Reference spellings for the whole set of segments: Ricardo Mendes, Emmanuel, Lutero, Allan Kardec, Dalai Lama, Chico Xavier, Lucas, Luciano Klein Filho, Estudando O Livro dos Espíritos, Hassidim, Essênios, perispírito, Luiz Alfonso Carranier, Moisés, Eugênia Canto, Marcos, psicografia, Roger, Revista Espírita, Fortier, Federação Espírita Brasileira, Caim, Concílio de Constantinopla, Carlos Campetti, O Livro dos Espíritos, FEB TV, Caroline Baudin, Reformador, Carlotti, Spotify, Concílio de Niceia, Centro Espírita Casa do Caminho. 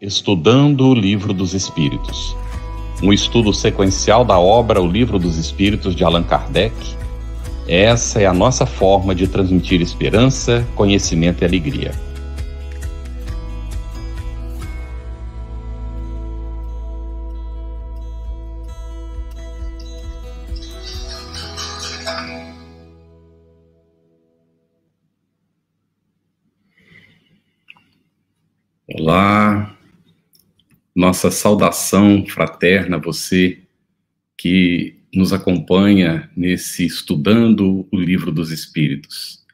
Estudando o Livro dos Espíritos, um estudo sequencial da obra O Livro dos Espíritos de Allan Kardec. Essa é a nossa forma de transmitir esperança, conhecimento e alegria. Olá, nossa saudação fraterna a você que nos acompanha nesse Estudando o Livro dos Espíritos.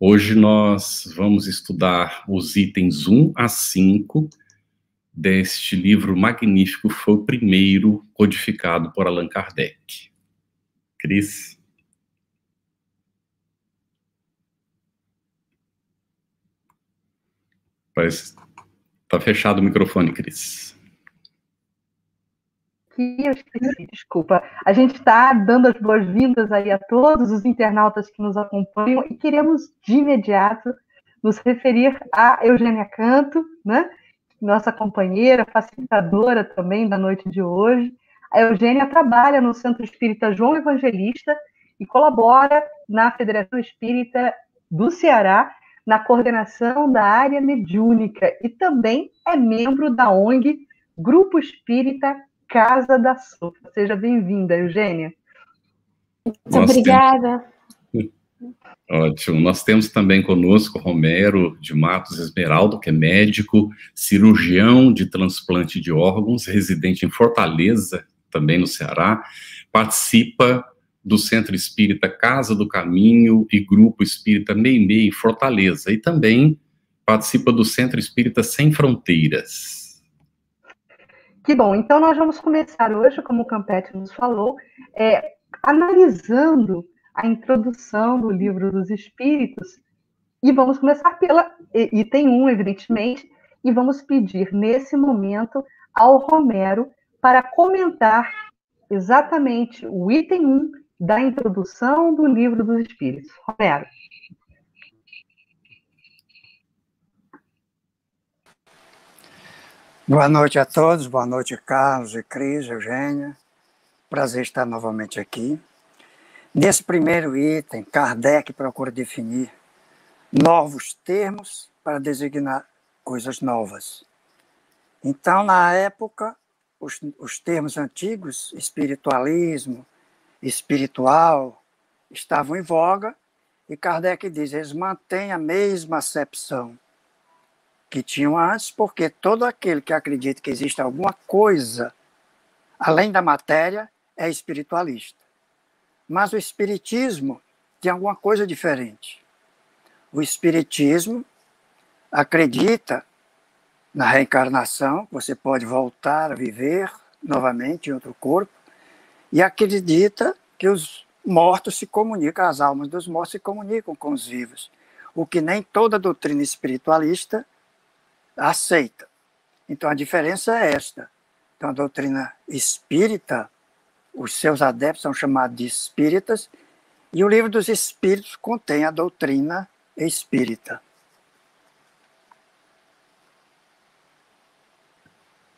Hoje nós vamos estudar os itens 1 a 5 deste livro magnífico, foi o primeiro codificado por Allan Kardec. Cris? Parece... Tá fechado o microfone, Cris. Desculpa. A gente está dando as boas-vindas aí a todos os internautas que nos acompanham e queremos, de imediato, nos referir a Eugênia Canto, né? Nossa companheira, facilitadora também da noite de hoje. A Eugênia trabalha no Centro Espírita João Evangelista e colabora na Federação Espírita do Ceará, na coordenação da área mediúnica, e também é membro da ONG Grupo Espírita Casa da Sopa. Seja bem-vinda, Eugênia. Muito obrigada. Temos... Ótimo. Nós temos também conosco Romero de Matos Esmeraldo, que é médico, cirurgião de transplante de órgãos, residente em Fortaleza, também no Ceará, participa do Centro Espírita Casa do Caminho e Grupo Espírita Meimei, Fortaleza, e também participa do Centro Espírita Sem Fronteiras. Que bom, então nós vamos começar hoje, como o Campetti nos falou, analisando a introdução do Livro dos Espíritos, e vamos começar pela item 1, evidentemente, e vamos pedir, nesse momento, ao Romero para comentar exatamente o item 1, da introdução do Livro dos Espíritos. Romero. Boa noite a todos, boa noite Carlos e Cris, Eugênia. Prazer estar novamente aqui. Nesse primeiro item, Kardec procura definir novos termos para designar coisas novas. Então, na época, os termos antigos, espiritualismo, espiritual, estavam em voga, e Kardec diz, eles mantêm a mesma acepção que tinham antes, porque todo aquele que acredita que existe alguma coisa além da matéria é espiritualista. Mas o espiritismo tem alguma coisa diferente. O espiritismo acredita na reencarnação, você pode voltar a viver novamente em outro corpo, e acredita que os mortos se comunicam, as almas dos mortos se comunicam com os vivos, o que nem toda doutrina espiritualista aceita. Então a diferença é esta. Então a doutrina espírita, os seus adeptos são chamados de espíritas, e o Livro dos Espíritos contém a doutrina espírita.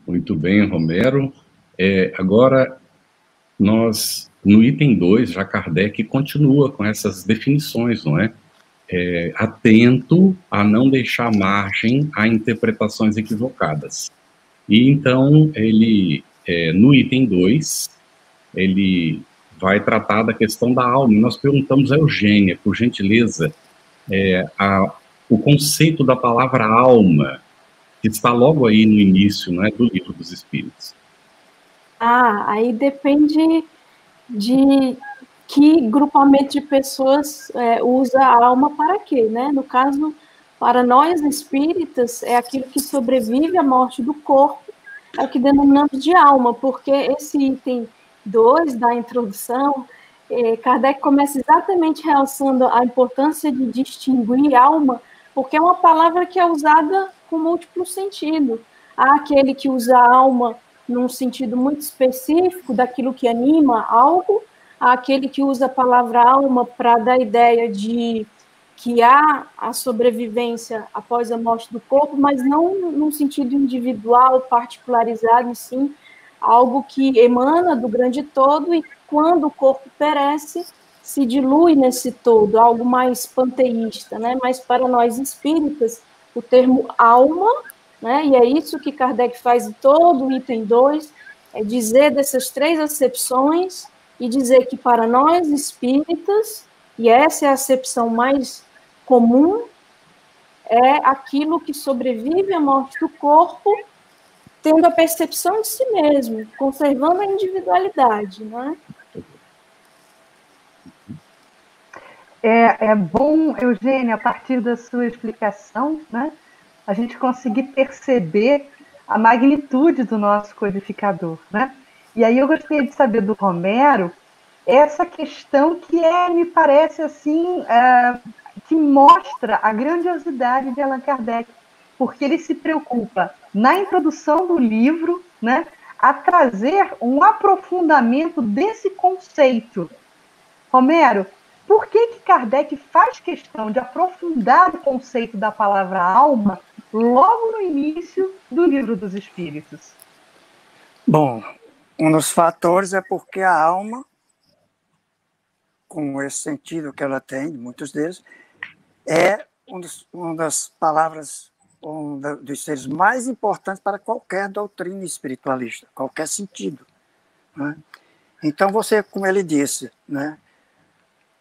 Muito bem, Romero. Agora... Nós, no item 2, já Kardec continua com essas definições, não é? Atento a não deixar margem a interpretações equivocadas. E então, ele, no item 2, ele vai tratar da questão da alma. E nós perguntamos a Eugênia, por gentileza, o conceito da palavra alma, que está logo aí no início, não é, do Livro dos Espíritos. Aí depende de que grupamento de pessoas usa a alma para quê, né? No caso, para nós espíritas, é aquilo que sobrevive à morte do corpo, é o que denominamos de alma, porque esse item 2 da introdução, Kardec começa exatamente realçando a importância de distinguir alma, porque é uma palavra que é usada com múltiplo sentido. Há aquele que usa a alma num sentido muito específico daquilo que anima algo, aquele que usa a palavra alma para dar a ideia de que há a sobrevivência após a morte do corpo, mas não num sentido individual, particularizado, e sim algo que emana do grande todo e quando o corpo perece, se dilui nesse todo, algo mais panteísta, né? Mas para nós espíritas, o termo alma, né? E é isso que Kardec faz em todo o item 2, é dizer dessas três acepções e dizer que para nós espíritas, e essa é a acepção mais comum, é aquilo que sobrevive à morte do corpo, tendo a percepção de si mesmo, conservando a individualidade, né? É bom, Eugênia, a partir da sua explicação, né, a gente conseguir perceber a magnitude do nosso codificador, né? E aí eu gostaria de saber do Romero essa questão que me parece assim, que mostra a grandiosidade de Allan Kardec, porque ele se preocupa na introdução do livro, né, a trazer um aprofundamento desse conceito. Romero, por que Kardec faz questão de aprofundar o conceito da palavra alma logo no início do Livro dos Espíritos? Bom, um dos fatores é porque a alma, com esse sentido que ela tem, muitos deles, é uma das palavras, um dos seres mais importantes para qualquer doutrina espiritualista, qualquer sentido, né? Então, você, como ele disse, né?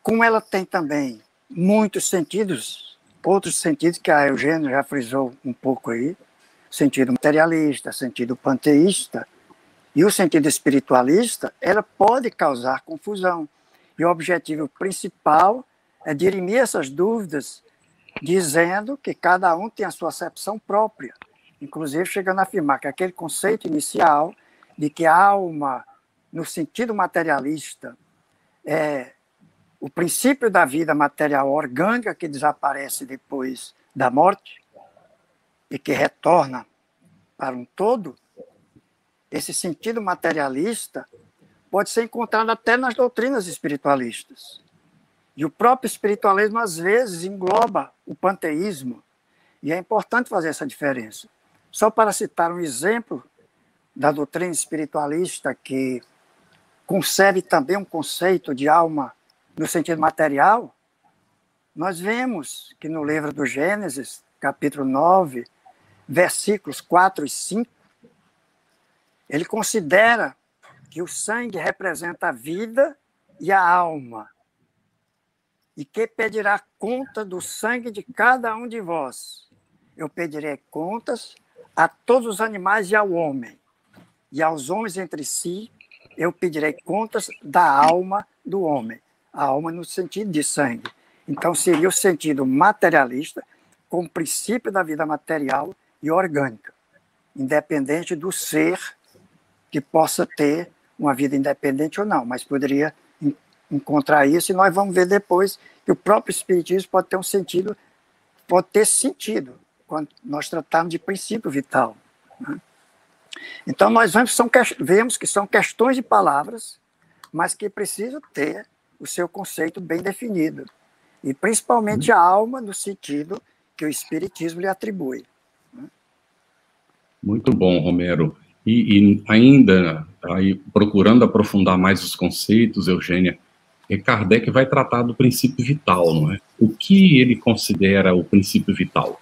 Como ela tem também muitos sentidos, outros sentidos que a Eugênia já frisou um pouco aí, sentido materialista, sentido panteísta, e o sentido espiritualista, ela pode causar confusão. E o objetivo principal é dirimir essas dúvidas, dizendo que cada um tem a sua acepção própria, inclusive chegando a afirmar que aquele conceito inicial de que a alma, no sentido materialista, é o princípio da vida material orgânica que desaparece depois da morte e que retorna para um todo, esse sentido materialista pode ser encontrado até nas doutrinas espiritualistas. E o próprio espiritualismo, às vezes, engloba o panteísmo. E é importante fazer essa diferença. Só para citar um exemplo da doutrina espiritualista que concebe também um conceito de alma no sentido material, nós vemos que no livro do Gênesis, capítulo 9, versículos 4 e 5, ele considera que o sangue representa a vida e a alma, e que pedirá conta do sangue de cada um de vós. Eu pedirei contas a todos os animais e ao homem, e aos homens entre si, eu pedirei contas da alma do homem. A alma no sentido de sangue. Então, seria o sentido materialista com o princípio da vida material e orgânica, independente do ser que possa ter uma vida independente ou não, mas poderia encontrar isso, e nós vamos ver depois que o próprio espiritismo pode ter um sentido, pode ter sentido, quando nós tratarmos de princípio vital, né? Então, nós vemos que são questões de palavras, mas que precisam ter o seu conceito bem definido, e principalmente a alma no sentido que o espiritismo lhe atribui. Muito bom, Romero. E ainda, aí, procurando aprofundar mais os conceitos, Eugênia, Kardec vai tratar do princípio vital, não é? O que ele considera o princípio vital?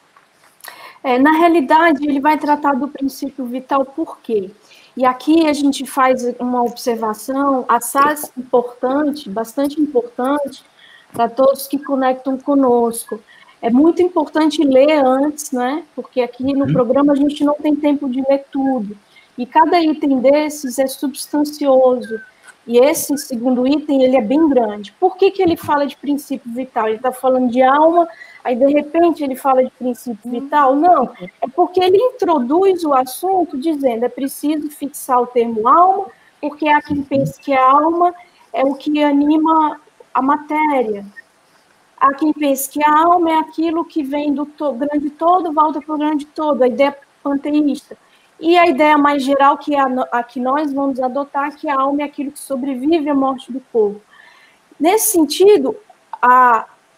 Na realidade, ele vai tratar do princípio vital por quê? E aqui a gente faz uma observação assaz importante, bastante importante, para todos que conectam conosco. É muito importante ler antes, né? Porque aqui no programa a gente não tem tempo de ler tudo. E cada item desses é substancioso. E esse segundo item, ele é bem grande. Por que que ele fala de princípio vital? Ele está falando de alma, aí de repente ele fala de princípio vital? Não, é porque ele introduz o assunto dizendo é preciso fixar o termo alma, porque há quem pense que a alma é o que anima a matéria. Há quem pense que a alma é aquilo que vem do grande todo, volta para o grande todo, a ideia panteísta. E a ideia mais geral que é a que nós vamos adotar, que a alma é aquilo que sobrevive à morte do corpo. Nesse sentido,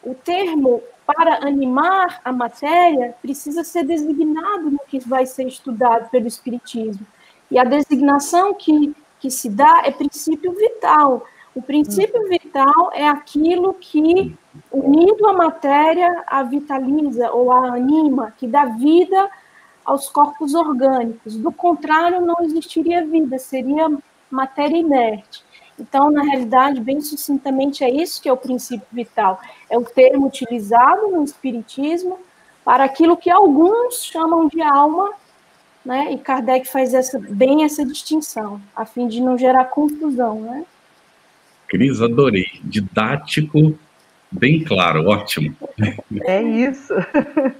o termo para animar a matéria, precisa ser designado no que vai ser estudado pelo Espiritismo. E a designação que se dá é princípio vital. O princípio vital é aquilo que, unindo a matéria, a vitaliza ou a anima, que dá vida aos corpos orgânicos. Do contrário, não existiria vida, seria matéria inerte. Então, na realidade, bem sucintamente, é isso que é o princípio vital. É o termo utilizado no Espiritismo para aquilo que alguns chamam de alma, né? E Kardec faz essa distinção, a fim de não gerar confusão, né? Cris, adorei. Didático, bem claro, ótimo. É isso.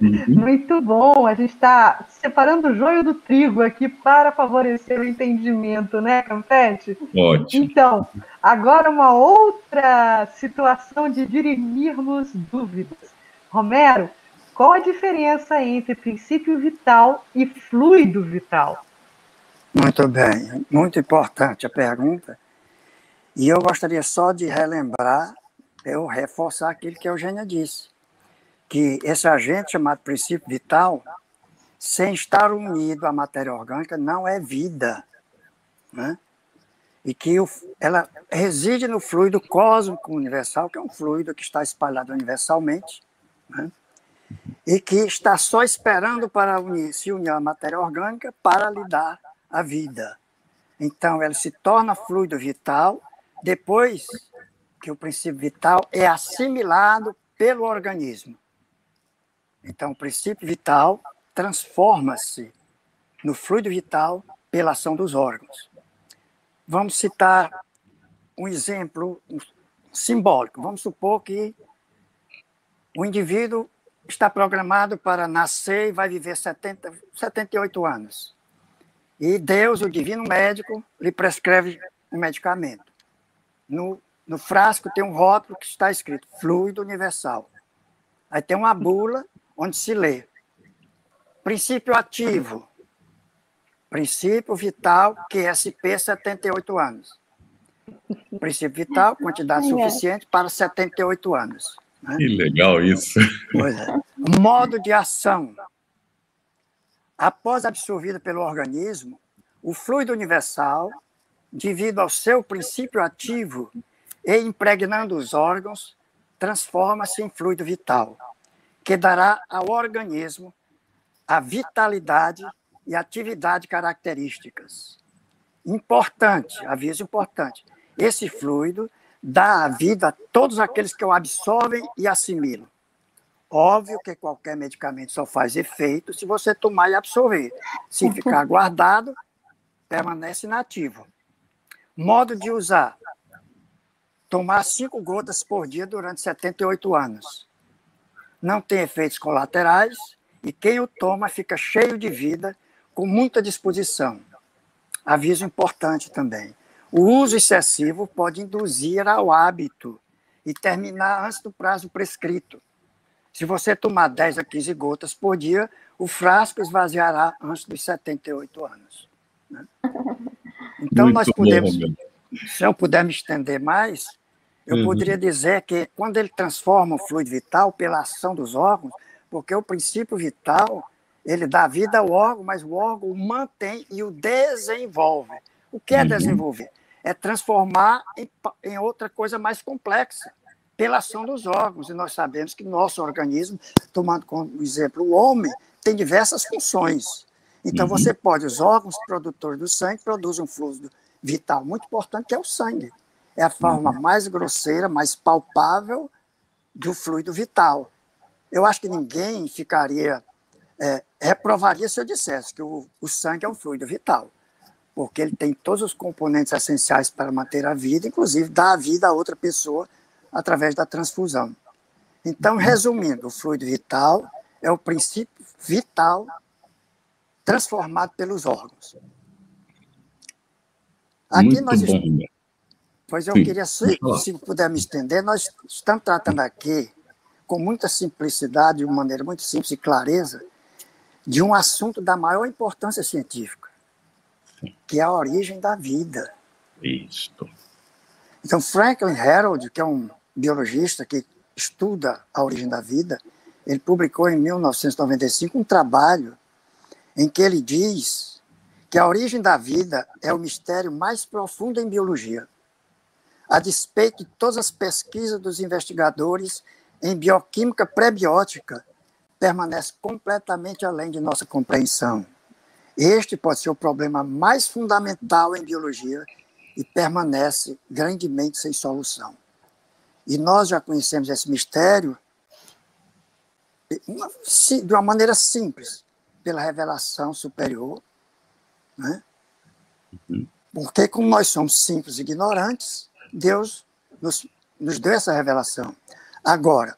Uhum. Muito bom. A gente está separando o joio do trigo aqui para favorecer o entendimento, né, Campetti? Ótimo. Então, agora uma outra situação de dirimirmos dúvidas. Romero, qual a diferença entre princípio vital e fluido vital? Muito bem. Muito importante a pergunta. E eu gostaria só de relembrar, eu reforçar aquilo que a Eugênia disse, que esse agente chamado princípio vital, sem estar unido à matéria orgânica, não é vida, né? E que ela reside no fluido cósmico universal, que é um fluido que está espalhado universalmente, né? E que está só esperando para se unir à matéria orgânica para lhe dar a vida. Então, ela se torna fluido vital depois que o princípio vital é assimilado pelo organismo. Então, o princípio vital transforma-se no fluido vital pela ação dos órgãos. Vamos citar um exemplo simbólico. Vamos supor que o indivíduo está programado para nascer e vai viver 78 anos. E Deus, o divino médico, lhe prescreve um medicamento. No frasco tem um rótulo que está escrito fluido universal. Aí tem uma bula onde se lê princípio ativo, princípio vital, QSP, 78 anos. Princípio vital, quantidade suficiente para 78 anos. Né? Que legal isso. Pois é. Modo de ação. Após absorvido pelo organismo, o fluido universal, devido ao seu princípio ativo e impregnando os órgãos, transforma-se em fluido vital, que dará ao organismo a vitalidade e atividade características. Importante, aviso importante, esse fluido dá a vida a todos aqueles que o absorvem e assimilam. Óbvio que qualquer medicamento só faz efeito se você tomar e absorver. Se ficar guardado, permanece inativo. Modo de usar. Tomar 5 gotas por dia durante 78 anos. Não tem efeitos colaterais e quem o toma fica cheio de vida, com muita disposição. Aviso importante também. O uso excessivo pode induzir ao hábito e terminar antes do prazo prescrito. Se você tomar 10 a 15 gotas por dia, o frasco esvaziará antes dos 78 anos. Né? Então, muito nós podemos... Bom. Se eu puder me estender mais, eu poderia dizer que quando ele transforma o fluido vital pela ação dos órgãos, porque o princípio vital, ele dá vida ao órgão, mas o órgão o mantém e o desenvolve. O que é desenvolver? É transformar em outra coisa mais complexa, pela ação dos órgãos, e nós sabemos que nosso organismo, tomando como exemplo o homem, tem diversas funções. Então você pode, os órgãos produtores do sangue produzem um fluido vital muito importante, que é o sangue. É a forma mais grosseira, mais palpável do fluido vital. Eu acho que ninguém ficaria, reprovaria se eu dissesse que o sangue é um fluido vital, porque ele tem todos os componentes essenciais para manter a vida, inclusive dar a vida a outra pessoa, através da transfusão. Então, resumindo, o fluido vital é o princípio vital transformado pelos órgãos. Aqui muito nós bom. Pois eu queria, se puder me estender, nós estamos tratando aqui, com muita simplicidade, de uma maneira muito simples e clareza, de um assunto da maior importância científica, que é a origem da vida. Isso. Então, Franklin Harold, que é um biologista que estuda a origem da vida, ele publicou em 1995 um trabalho em que ele diz que a origem da vida é o mistério mais profundo em biologia, a despeito de todas as pesquisas dos investigadores em bioquímica pré-biótica, permanece completamente além de nossa compreensão. Este pode ser o problema mais fundamental em biologia e permanece grandemente sem solução. E nós já conhecemos esse mistério de uma maneira simples, pela revelação superior, né? Porque como nós somos simples e ignorantes, Deus nos deu essa revelação. Agora,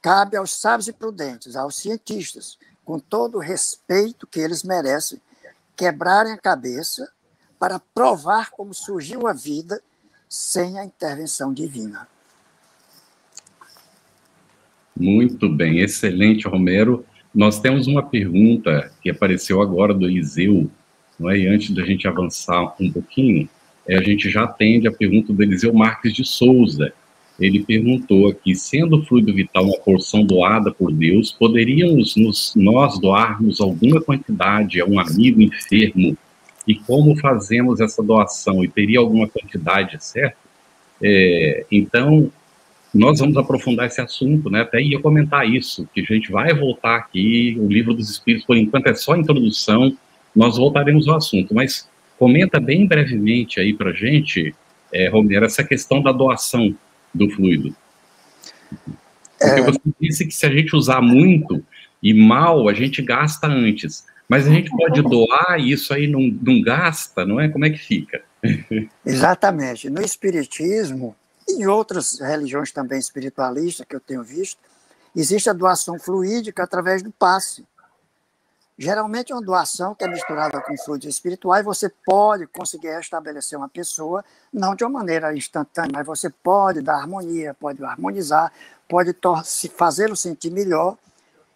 cabe aos sábios e prudentes, aos cientistas, com todo o respeito que eles merecem, quebrarem a cabeça para provar como surgiu a vida sem a intervenção divina. Muito bem, excelente, Romero. Nós temos uma pergunta que apareceu agora do Eliseu, não é? E antes da gente avançar um pouquinho, a gente já atende a pergunta do Eliseu Marques de Souza. Ele perguntou aqui, sendo o fluido vital uma porção doada por Deus, poderíamos nós doarmos alguma quantidade a um amigo enfermo? E como fazemos essa doação? E teria alguma quantidade, certo? Então, nós vamos aprofundar esse assunto, né? Até ia comentar isso, que a gente vai voltar aqui, o Livro dos Espíritos, por enquanto, é só a introdução, nós voltaremos ao assunto. Mas comenta bem brevemente aí para a gente, Romero, essa questão da doação do fluido. Porque você disse que se a gente usar muito e mal, a gente gasta antes. Mas a gente pode doar e isso aí não gasta, não é? Como é que fica? Exatamente. No Espiritismo, e em outras religiões também espiritualistas que eu tenho visto, existe a doação fluídica através do passe. Geralmente é uma doação que é misturada com fluidos espirituais, você pode conseguir restabelecer uma pessoa, não de uma maneira instantânea, mas você pode dar harmonia, pode harmonizar, pode fazê-lo sentir melhor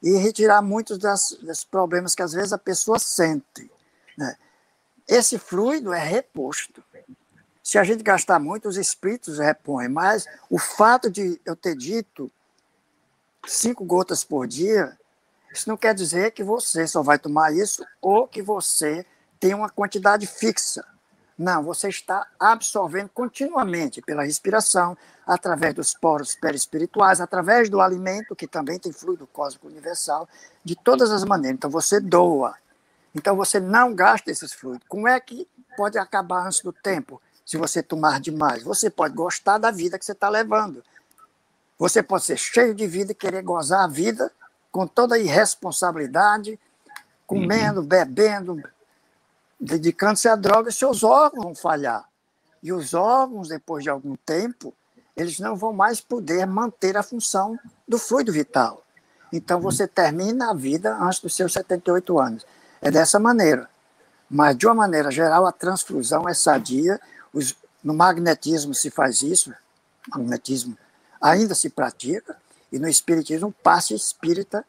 e retirar muitos dos problemas que às vezes a pessoa sente, né? Esse fluido é reposto. Se a gente gastar muito, os espíritos repõem, mas o fato de eu ter dito 5 gotas por dia, isso não quer dizer que você só vai tomar isso ou que você tem uma quantidade fixa. Não, você está absorvendo continuamente pela respiração, através dos poros perispirituais, através do alimento, que também tem fluido cósmico universal, de todas as maneiras. Então você doa. Então você não gasta esses fluidos. Como é que pode acabar antes do tempo se você tomar demais? Você pode gostar da vida que você está levando. Você pode ser cheio de vida e querer gozar a vida com toda a irresponsabilidade, comendo, bebendo, dedicando-se à droga, seus órgãos vão falhar. E os órgãos, depois de algum tempo, eles não vão mais poder manter a função do fluido vital. Então, você termina a vida antes dos seus 78 anos. É dessa maneira. Mas, de uma maneira geral, a transfusão é sadia. No magnetismo se faz isso, o magnetismo ainda se pratica, e no Espiritismo, o passe espírita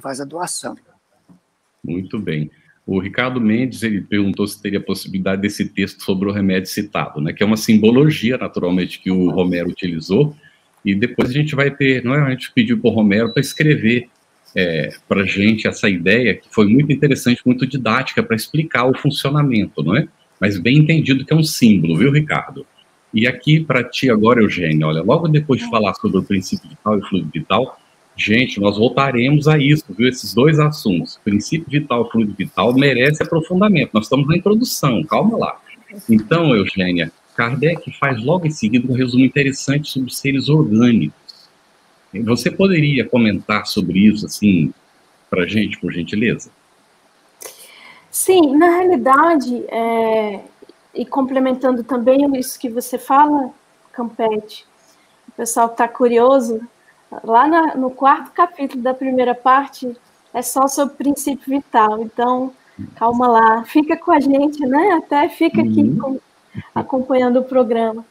faz a doação. Muito bem. O Ricardo Mendes, ele perguntou se teria possibilidade desse texto sobre o remédio citado, né? Que é uma simbologia, naturalmente, que o Romero utilizou. E depois a gente vai ter, não é? A gente pediu para o Romero para escrever para a gente essa ideia, que foi muito interessante, muito didática, para explicar o funcionamento, não é? Mas bem entendido que é um símbolo, viu, Ricardo? E aqui para ti agora, Eugênia, olha, logo depois de falar sobre o princípio vital e o fluido vital, gente, nós voltaremos a isso, viu? Esses dois assuntos, princípio vital e fluido vital, merece aprofundamento. Nós estamos na introdução, calma lá. Então, Eugênia, Kardec faz logo em seguida um resumo interessante sobre os seres orgânicos. Você poderia comentar sobre isso, assim, para a gente, por gentileza? Sim, na realidade, e complementando também isso que você fala, Campetti, o pessoal está curioso, lá no 4º capítulo da 1ª parte, é só sobre o princípio vital, então, calma lá, fica com a gente, né? Até fica aqui acompanhando o programa.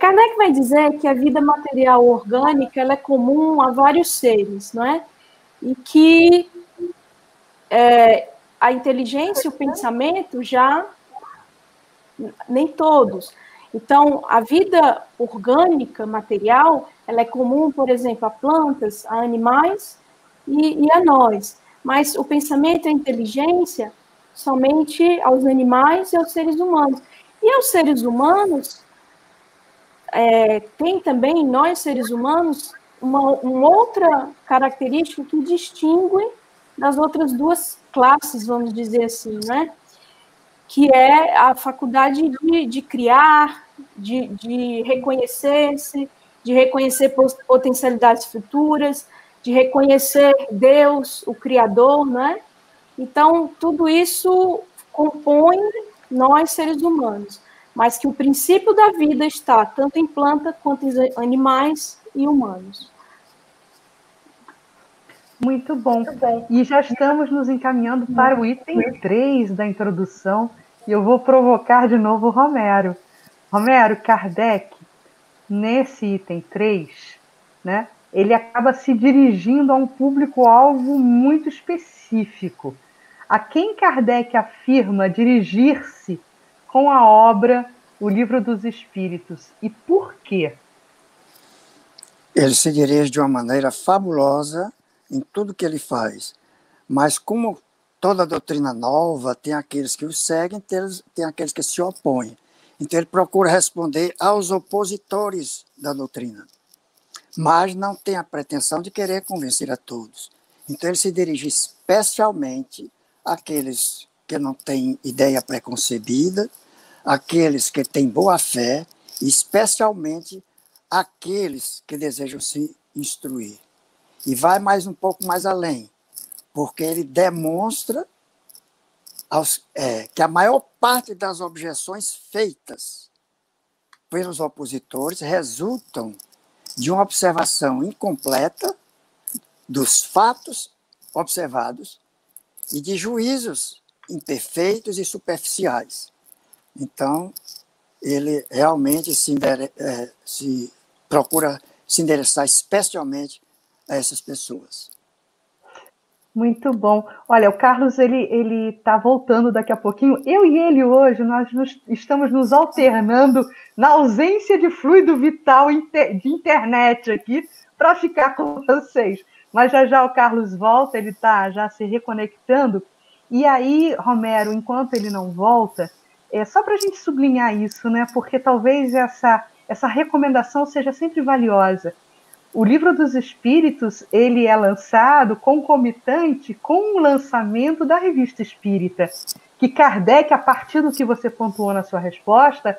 Kardec vai dizer que a vida material orgânica ela é comum a vários seres, não é? E que a inteligência e o pensamento já... Nem todos. Então, a vida orgânica, material, Ela é comum, por exemplo, a plantas, a animais e a nós. Mas o pensamento e a inteligência somente aos animais e aos seres humanos. E aos seres humanos, tem também, nós seres humanos, uma outra característica que distingue das outras duas classes, vamos dizer assim, né? Que é a faculdade de criar, de reconhecer-se, de reconhecer potencialidades futuras, de reconhecer Deus, o Criador, né? Então, tudo isso compõe nós, seres humanos, mas que o princípio da vida está tanto em planta quanto em animais e humanos. Muito bom. Muito bem. E já estamos nos encaminhando para o item 3 da introdução, e eu vou provocar de novo o Romero. Romero, Kardec, nesse item 3, né, ele acaba se dirigindo a um público-alvo muito específico. A quem Kardec afirma dirigir-se com a obra O Livro dos Espíritos, e por quê? Ele se dirige de uma maneira fabulosa em tudo que ele faz, mas como toda doutrina nova, tem aqueles que o seguem, tem aqueles que se opõem. Então ele procura responder aos opositores da doutrina, mas não tem a pretensão de querer convencer a todos. Então ele se dirige especialmente àqueles que não têm ideia preconcebida, àqueles que têm boa fé, especialmente àqueles que desejam se instruir. E vai mais um pouco mais além, porque ele demonstra que a maior parte das objeções feitas pelos opositores resultam de uma observação incompleta dos fatos observados e de juízos imperfeitos e superficiais. Então, ele realmente procura se endereçar especialmente a essas pessoas. Muito bom. Olha, o Carlos, ele está voltando daqui a pouquinho. Eu e ele hoje, nós estamos nos alternando na ausência de fluido vital de internet aqui para ficar com vocês. Mas já já o Carlos volta, ele está já se reconectando. E aí, Romero, enquanto ele não volta, só para a gente sublinhar isso, né? Porque talvez essa recomendação seja sempre valiosa. O Livro dos Espíritos, ele é lançado concomitante com o lançamento da Revista Espírita, que Kardec, a partir do que você pontuou na sua resposta,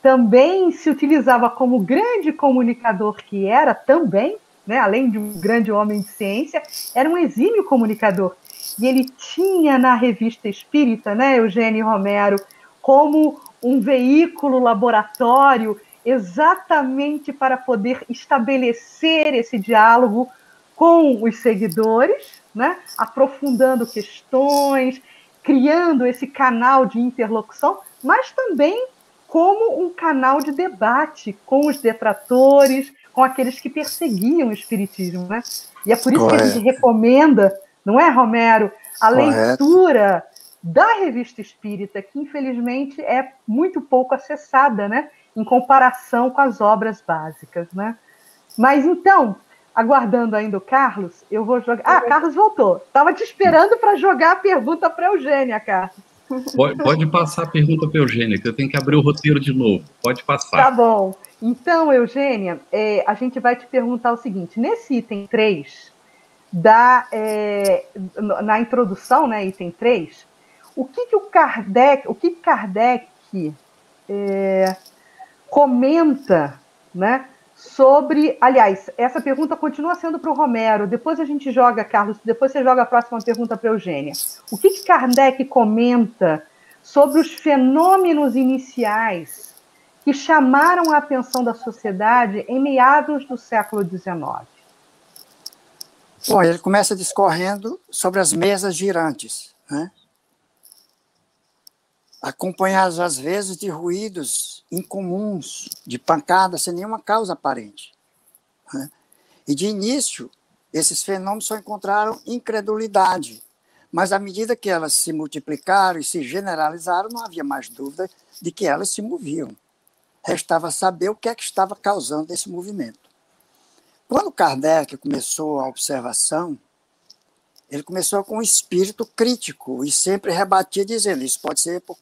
também se utilizava como grande comunicador que era também, né, além de um grande homem de ciência, era um exímio comunicador. E ele tinha na Revista Espírita, né, Eugênia e Romero, como um veículo laboratório exatamente para poder estabelecer esse diálogo com os seguidores, né, aprofundando questões, criando esse canal de interlocução, mas também como um canal de debate com os detratores, com aqueles que perseguiam o espiritismo, né? E é por isso que a gente recomenda, não é, Romero, a leitura da Revista Espírita, que infelizmente é muito pouco acessada, né, em comparação com as obras básicas, né? Mas então, aguardando ainda o Carlos, eu vou jogar... Ah, Carlos voltou. Estava te esperando para jogar a pergunta para a Eugênia, Carlos. Pode passar a pergunta para a Eugênia, que eu tenho que abrir o roteiro de novo. Pode passar. Tá bom. Então, Eugênia, a gente vai te perguntar o seguinte. Nesse item 3, na introdução, né, item 3, o que Kardec comenta, né, sobre... Aliás, essa pergunta continua sendo para o Romero, depois a gente joga, Carlos, depois você joga a próxima pergunta para a Eugênia. O que Kardec comenta sobre os fenômenos iniciais que chamaram a atenção da sociedade em meados do século XIX? Bom, ele começa discorrendo sobre as mesas girantes, né? Acompanhadas às vezes de ruídos incomuns, de pancadas sem nenhuma causa aparente, né? E de início, esses fenômenos só encontraram incredulidade, mas à medida que elas se multiplicaram e se generalizaram, não havia mais dúvida de que elas se moviam. Restava saber o que é que estava causando esse movimento. Quando Kardec começou a observação, ele começou com um espírito crítico e sempre rebatia dizendo, isso pode ser por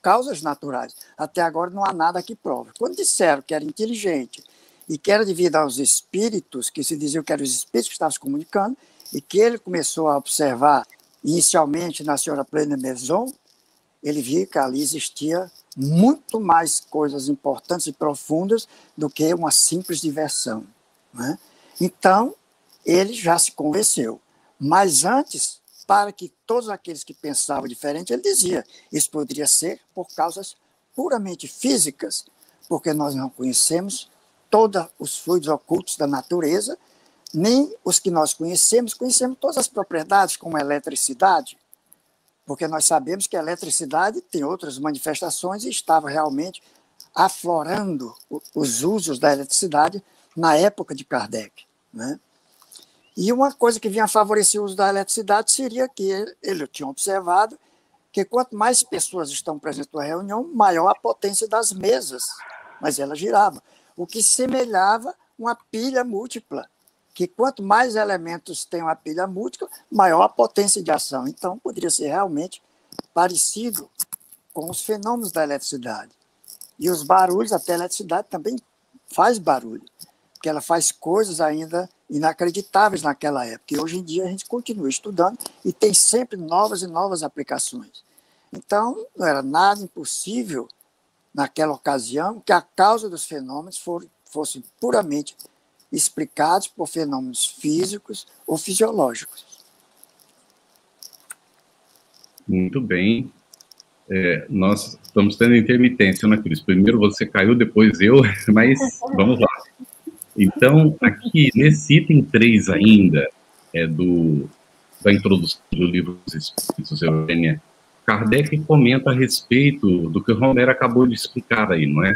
causas naturais. Até agora não há nada que prove. Quando disseram que era inteligente e que era devido aos espíritos, que se diziam que eram os espíritos que estavam se comunicando, e que ele começou a observar inicialmente na senhora Plena Meson, ele viu que ali existia muito mais coisas importantes e profundas do que uma simples diversão, né? Então, ele já se convenceu. Mas antes, para que todos aqueles que pensavam diferente, ele dizia, isso poderia ser por causas puramente físicas, porque nós não conhecemos todos os fluidos ocultos da natureza, nem os que nós conhecemos, conhecemos todas as propriedades como a eletricidade, porque nós sabemos que a eletricidade tem outras manifestações e estava realmente aflorando os usos da eletricidade na época de Kardec, né? E uma coisa que vinha a favorecer o uso da eletricidade seria que ele tinha observado que quanto mais pessoas estão presentes na reunião, maior a potência das mesas, mas ela girava, o que semelhava uma pilha múltipla, que quanto mais elementos tem uma pilha múltipla, maior a potência de ação. Então, poderia ser realmente parecido com os fenômenos da eletricidade. E os barulhos, até a eletricidade também faz barulho, porque ela faz coisas ainda inacreditáveis naquela época. E hoje em dia a gente continua estudando e tem sempre novas e novas aplicações. Então, não era nada impossível, naquela ocasião, que a causa dos fenômenos fosse puramente explicados por fenômenos físicos ou fisiológicos. Muito bem. Nós estamos tendo intermitência, Ana Cris. Primeiro você caiu, depois eu, mas vamos lá. Então, aqui, nesse item 3 ainda, da introdução do Livro dos Espíritos, Eugênia, Kardec comenta a respeito do que o Romero acabou de explicar aí, não é?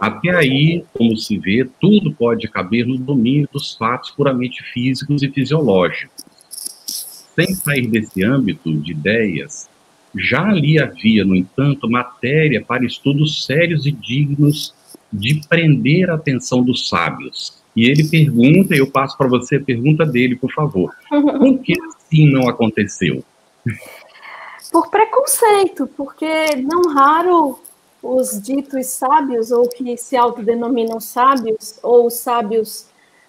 Até aí, como se vê, tudo pode caber no domínio dos fatos puramente físicos e fisiológicos. Sem sair desse âmbito de ideias, já ali havia, no entanto, matéria para estudos sérios e dignos de prender a atenção dos sábios. E ele pergunta, e eu passo para você a pergunta dele, por favor. Por que assim não aconteceu? Por preconceito, porque não raro os ditos sábios, ou que se autodenominam sábios, ou os sábios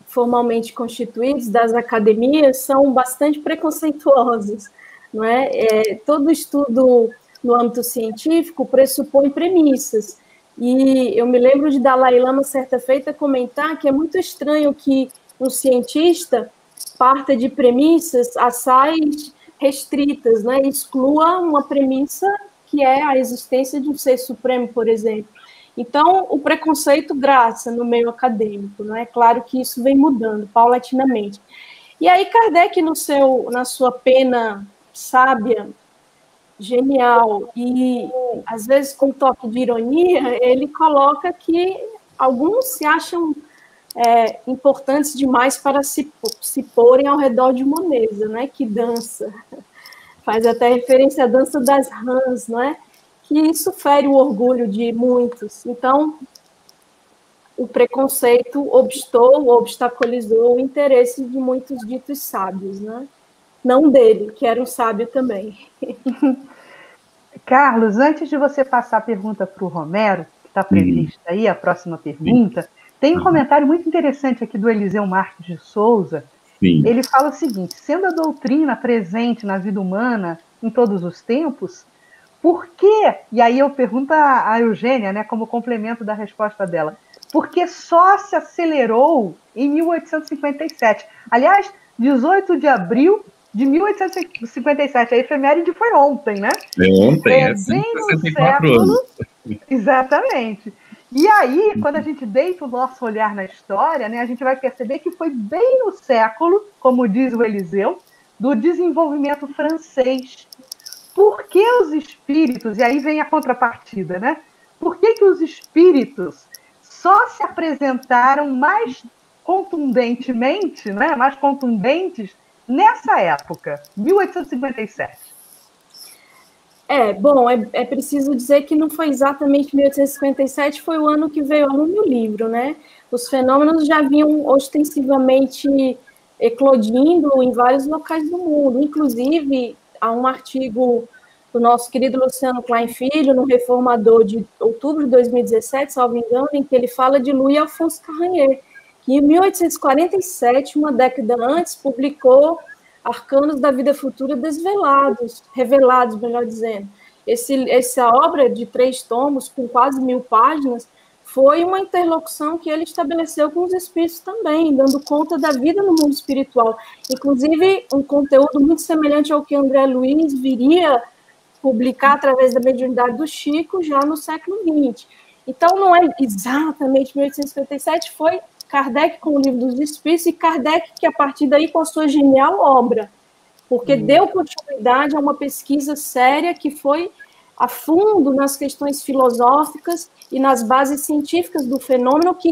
formalmente constituídos das academias, são bastante preconceituosos, não é? Todo estudo no âmbito científico pressupõe premissas. E eu me lembro de Dalai Lama, certa feita, comentar que é muito estranho que um cientista parta de premissas assaz restritas, né? Exclua uma premissa que é a existência de um ser supremo, por exemplo. Então, o preconceito graça no meio acadêmico, não é? Claro que isso vem mudando paulatinamente. E aí Kardec, na sua pena sábia, genial, e às vezes com um toque de ironia, ele coloca que alguns se acham importantes demais para se porem ao redor de uma mesa, né? Que dança. Faz até referência à dança das rãs, não é? Que isso fere o orgulho de muitos. Então, o preconceito obstaculizou o interesse de muitos ditos sábios, né? Não dele, que era um sábio também. Carlos, antes de você passar a pergunta para o Romero, que está prevista aí, a próxima pergunta, tem um comentário muito interessante aqui do Eliseu Marques de Souza. Sim. Ele fala o seguinte, sendo a doutrina presente na vida humana em todos os tempos, por que, e aí eu pergunto a Eugênia, né, como complemento da resposta dela, por que só se acelerou em 1857? Aliás, 18 de abril de 1857, a efeméride foi ontem, né? Ontem, bem no 64 anos. Exatamente. E aí, quando a gente deita o nosso olhar na história, né, a gente vai perceber que foi bem no século, como diz o Eliseu, do desenvolvimento francês. Por que os espíritos, e aí vem a contrapartida, né? Por que os espíritos só se apresentaram mais contundentemente, né, mais contundentes, nessa época, 1857? Bom, é preciso dizer que não foi exatamente 1857, foi o ano que veio no meu livro, né? Os fenômenos já vinham ostensivamente eclodindo em vários locais do mundo, inclusive há um artigo do nosso querido Luciano Klein Filho, no Reformador de outubro de 2017, salvo engano, em que ele fala de Luiz Alfonso Carranier, que em 1847, uma década antes, publicou Arcanos da Vida Futura Revelados, melhor dizendo. Essa obra de 3 tomos, com quase 1000 páginas, foi uma interlocução que ele estabeleceu com os espíritos também, dando conta da vida no mundo espiritual. Inclusive, um conteúdo muito semelhante ao que André Luiz viria publicar através da mediunidade do Chico já no século XX. Então, não é exatamente 1857, foi Kardec com o Livro dos Espíritos, e Kardec que, a partir daí, com a sua genial obra, porque deu continuidade a uma pesquisa séria que foi a fundo nas questões filosóficas e nas bases científicas do fenômeno que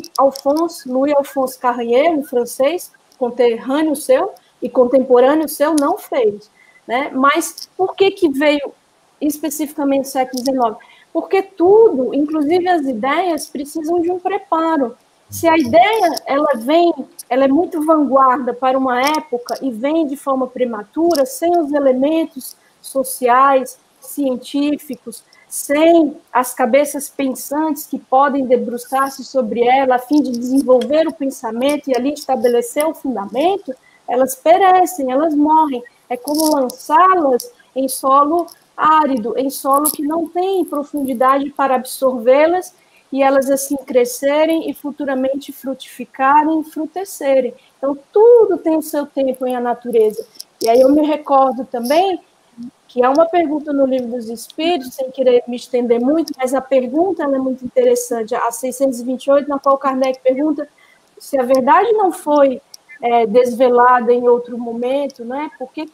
Luiz Alfonso Carranier, um francês, conterrâneo seu e contemporâneo seu, não fez. Né? Mas por que veio especificamente no século XIX? Porque tudo, inclusive as ideias, precisam de um preparo. Se a ideia ela é muito vanguarda para uma época e vem de forma prematura, sem os elementos sociais, científicos, sem as cabeças pensantes que podem debruçar-se sobre ela a fim de desenvolver o pensamento e ali estabelecer o fundamento, elas perecem, elas morrem. É como lançá-las em solo árido, em solo que não tem profundidade para absorvê-las e elas assim crescerem e futuramente frutificarem, enfrutecerem. Então, tudo tem o seu tempo em a natureza. E aí eu me recordo também que há uma pergunta no Livro dos Espíritos, sem querer me estender muito, mas a pergunta é muito interessante, a 628, na qual Kardec pergunta se a verdade não foi desvelada em outro momento, né? Por que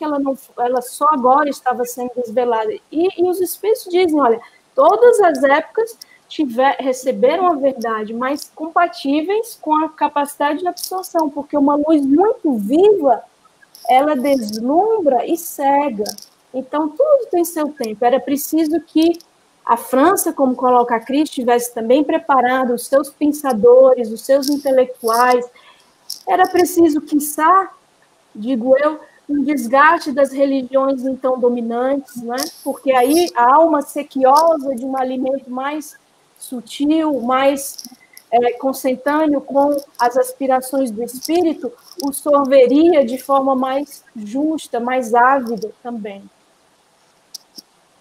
ela só agora estava sendo desvelada? E os Espíritos dizem, olha, todas as épocas receberam a verdade, mas compatíveis com a capacidade de absorção, porque uma luz muito viva, ela deslumbra e cega. Então, tudo tem seu tempo. Era preciso que a França, como coloca a Cris, tivesse também preparado os seus pensadores, os seus intelectuais. Era preciso, quiçá, digo eu, um desgaste das religiões então dominantes, né? Porque aí a alma sequiosa de um alimento mais sutil, mais consentâneo com as aspirações do espírito, o sorveria de forma mais justa, mais ávida também.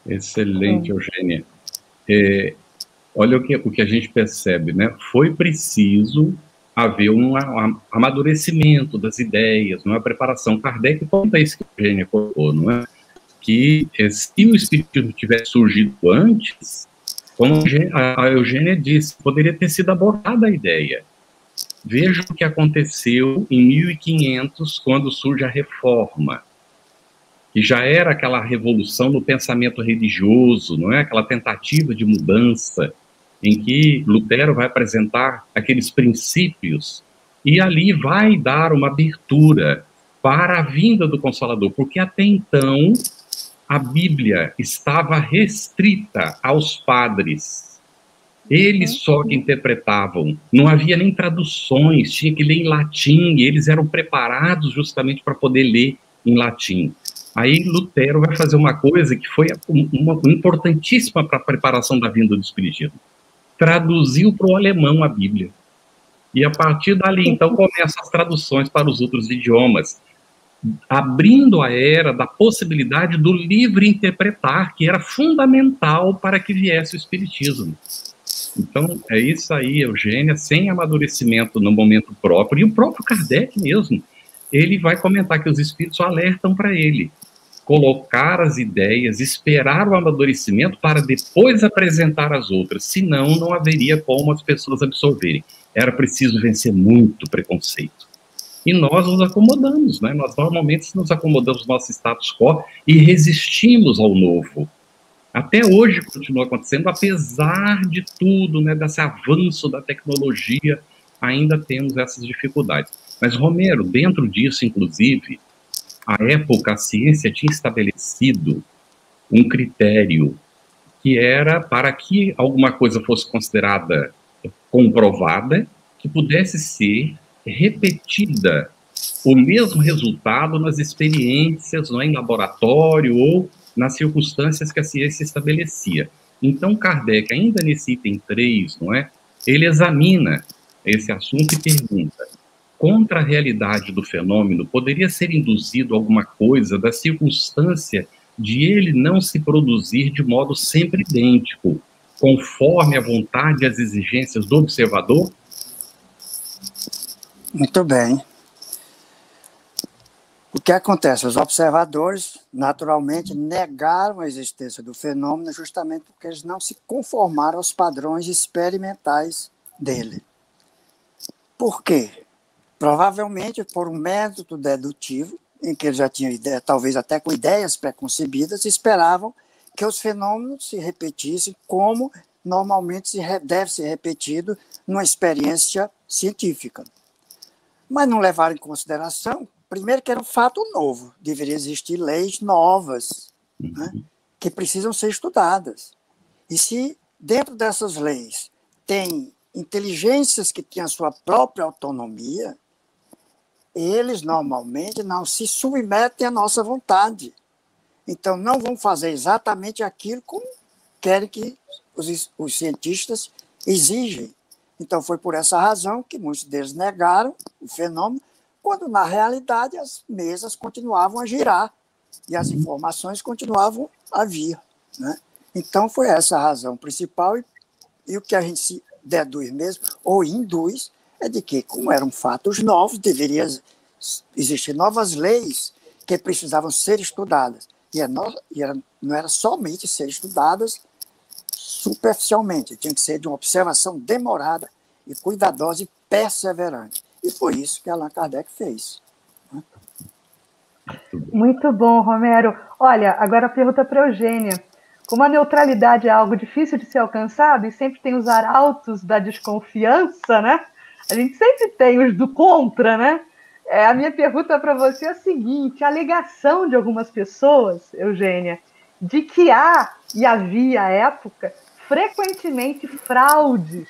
Excelente, Eugênia. Olha o que a gente percebe, né? Foi preciso haver um amadurecimento das ideias, não é? A preparação. Kardec conta isso que a Eugênia colocou, não é? Que se o espiritismo tivesse surgido antes, como a Eugênia disse, poderia ter sido abordada a ideia. Veja o que aconteceu em 1500, quando surge a Reforma, que já era aquela revolução no pensamento religioso, não é? Aquela tentativa de mudança, em que Lutero vai apresentar aqueles princípios e ali vai dar uma abertura para a vinda do Consolador, porque até então a Bíblia estava restrita aos padres. Eles só que interpretavam, não havia nem traduções, tinha que ler em latim, e eles eram preparados justamente para poder ler em latim. Aí Lutero vai fazer uma coisa que foi uma importantíssima para a preparação da vinda do Espiritismo. Traduziu para o alemão a Bíblia. E a partir dali, então, começam as traduções para os outros idiomas, abrindo a era da possibilidade do livre interpretar, que era fundamental para que viesse o Espiritismo. Então, é isso aí, Eugênia, sem amadurecimento no momento próprio. E o próprio Kardec mesmo, ele vai comentar que os Espíritos alertam para ele. Colocar as ideias, esperar o amadurecimento para depois apresentar as outras, senão não haveria como as pessoas absorverem. Era preciso vencer muito preconceito. E nós nos acomodamos, né? Nós normalmente nos acomodamos ao nosso status quo e resistimos ao novo. Até hoje continua acontecendo, apesar de tudo, né, desse avanço da tecnologia, ainda temos essas dificuldades. Mas, Romero, dentro disso, inclusive, à época, a ciência tinha estabelecido um critério que era para que alguma coisa fosse considerada comprovada, que pudesse ser repetida o mesmo resultado nas experiências, não é, em laboratório ou nas circunstâncias que a ciência estabelecia. Então, Kardec, ainda nesse item 3, não é, ele examina esse assunto e pergunta: contra a realidade do fenômeno, poderia ser induzido alguma coisa da circunstância de ele não se produzir de modo sempre idêntico, conforme a vontade e as exigências do observador? Muito bem. O que acontece? Os observadores, naturalmente, negaram a existência do fenômeno justamente porque eles não se conformaram aos padrões experimentais dele. Por quê? Provavelmente por um método dedutivo, em que eles já tinham ideia, talvez até com ideias preconcebidas, esperavam que os fenômenos se repetissem como normalmente deve ser repetido numa experiência científica. Mas não levaram em consideração, primeiro, que era um fato novo, deveria existir leis novas, né, que precisam ser estudadas. E se dentro dessas leis tem inteligências que têm a sua própria autonomia, eles normalmente não se submetem à nossa vontade. Então, não vão fazer exatamente aquilo como querem que os cientistas exigem. Então, foi por essa razão que muitos deles negaram o fenômeno, quando, na realidade, as mesas continuavam a girar e as informações continuavam a vir, né? Então, foi essa a razão principal, e o que a gente se deduz mesmo, ou induz, é de que, como eram fatos novos, deveriam existir novas leis que precisavam ser estudadas. E não era somente ser estudadas superficialmente, tinha que ser de uma observação demorada e cuidadosa e perseverante. E foi isso que Allan Kardec fez. Muito bom, Romero. Olha, agora a pergunta para a Eugênia. Como a neutralidade é algo difícil de ser alcançado e sempre tem os arautos da desconfiança, né? A gente sempre tem os do contra, né? A minha pergunta para você é a seguinte: a alegação de algumas pessoas, Eugênia, de que havia à época frequentemente fraudes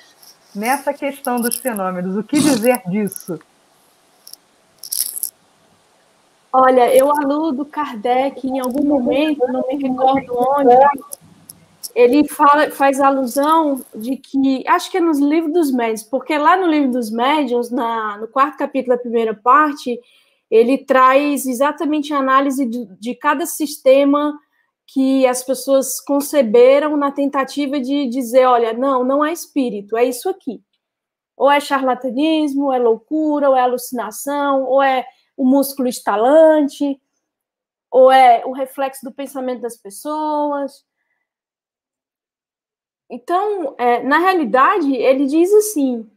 nessa questão dos fenômenos. O que dizer disso? Olha, eu aludo Kardec em algum momento, não me recordo onde, ele faz alusão de que, acho que é nos Livros dos Médiuns, porque lá no Livro dos Médiuns, no 4º capítulo da primeira parte, ele traz exatamente a análise de cada sistema que as pessoas conceberam na tentativa de dizer: olha, não é espírito, é isso aqui. Ou é charlatanismo, ou é loucura, ou é alucinação, ou é o músculo estalante, ou é o reflexo do pensamento das pessoas. Então, na realidade, ele diz assim,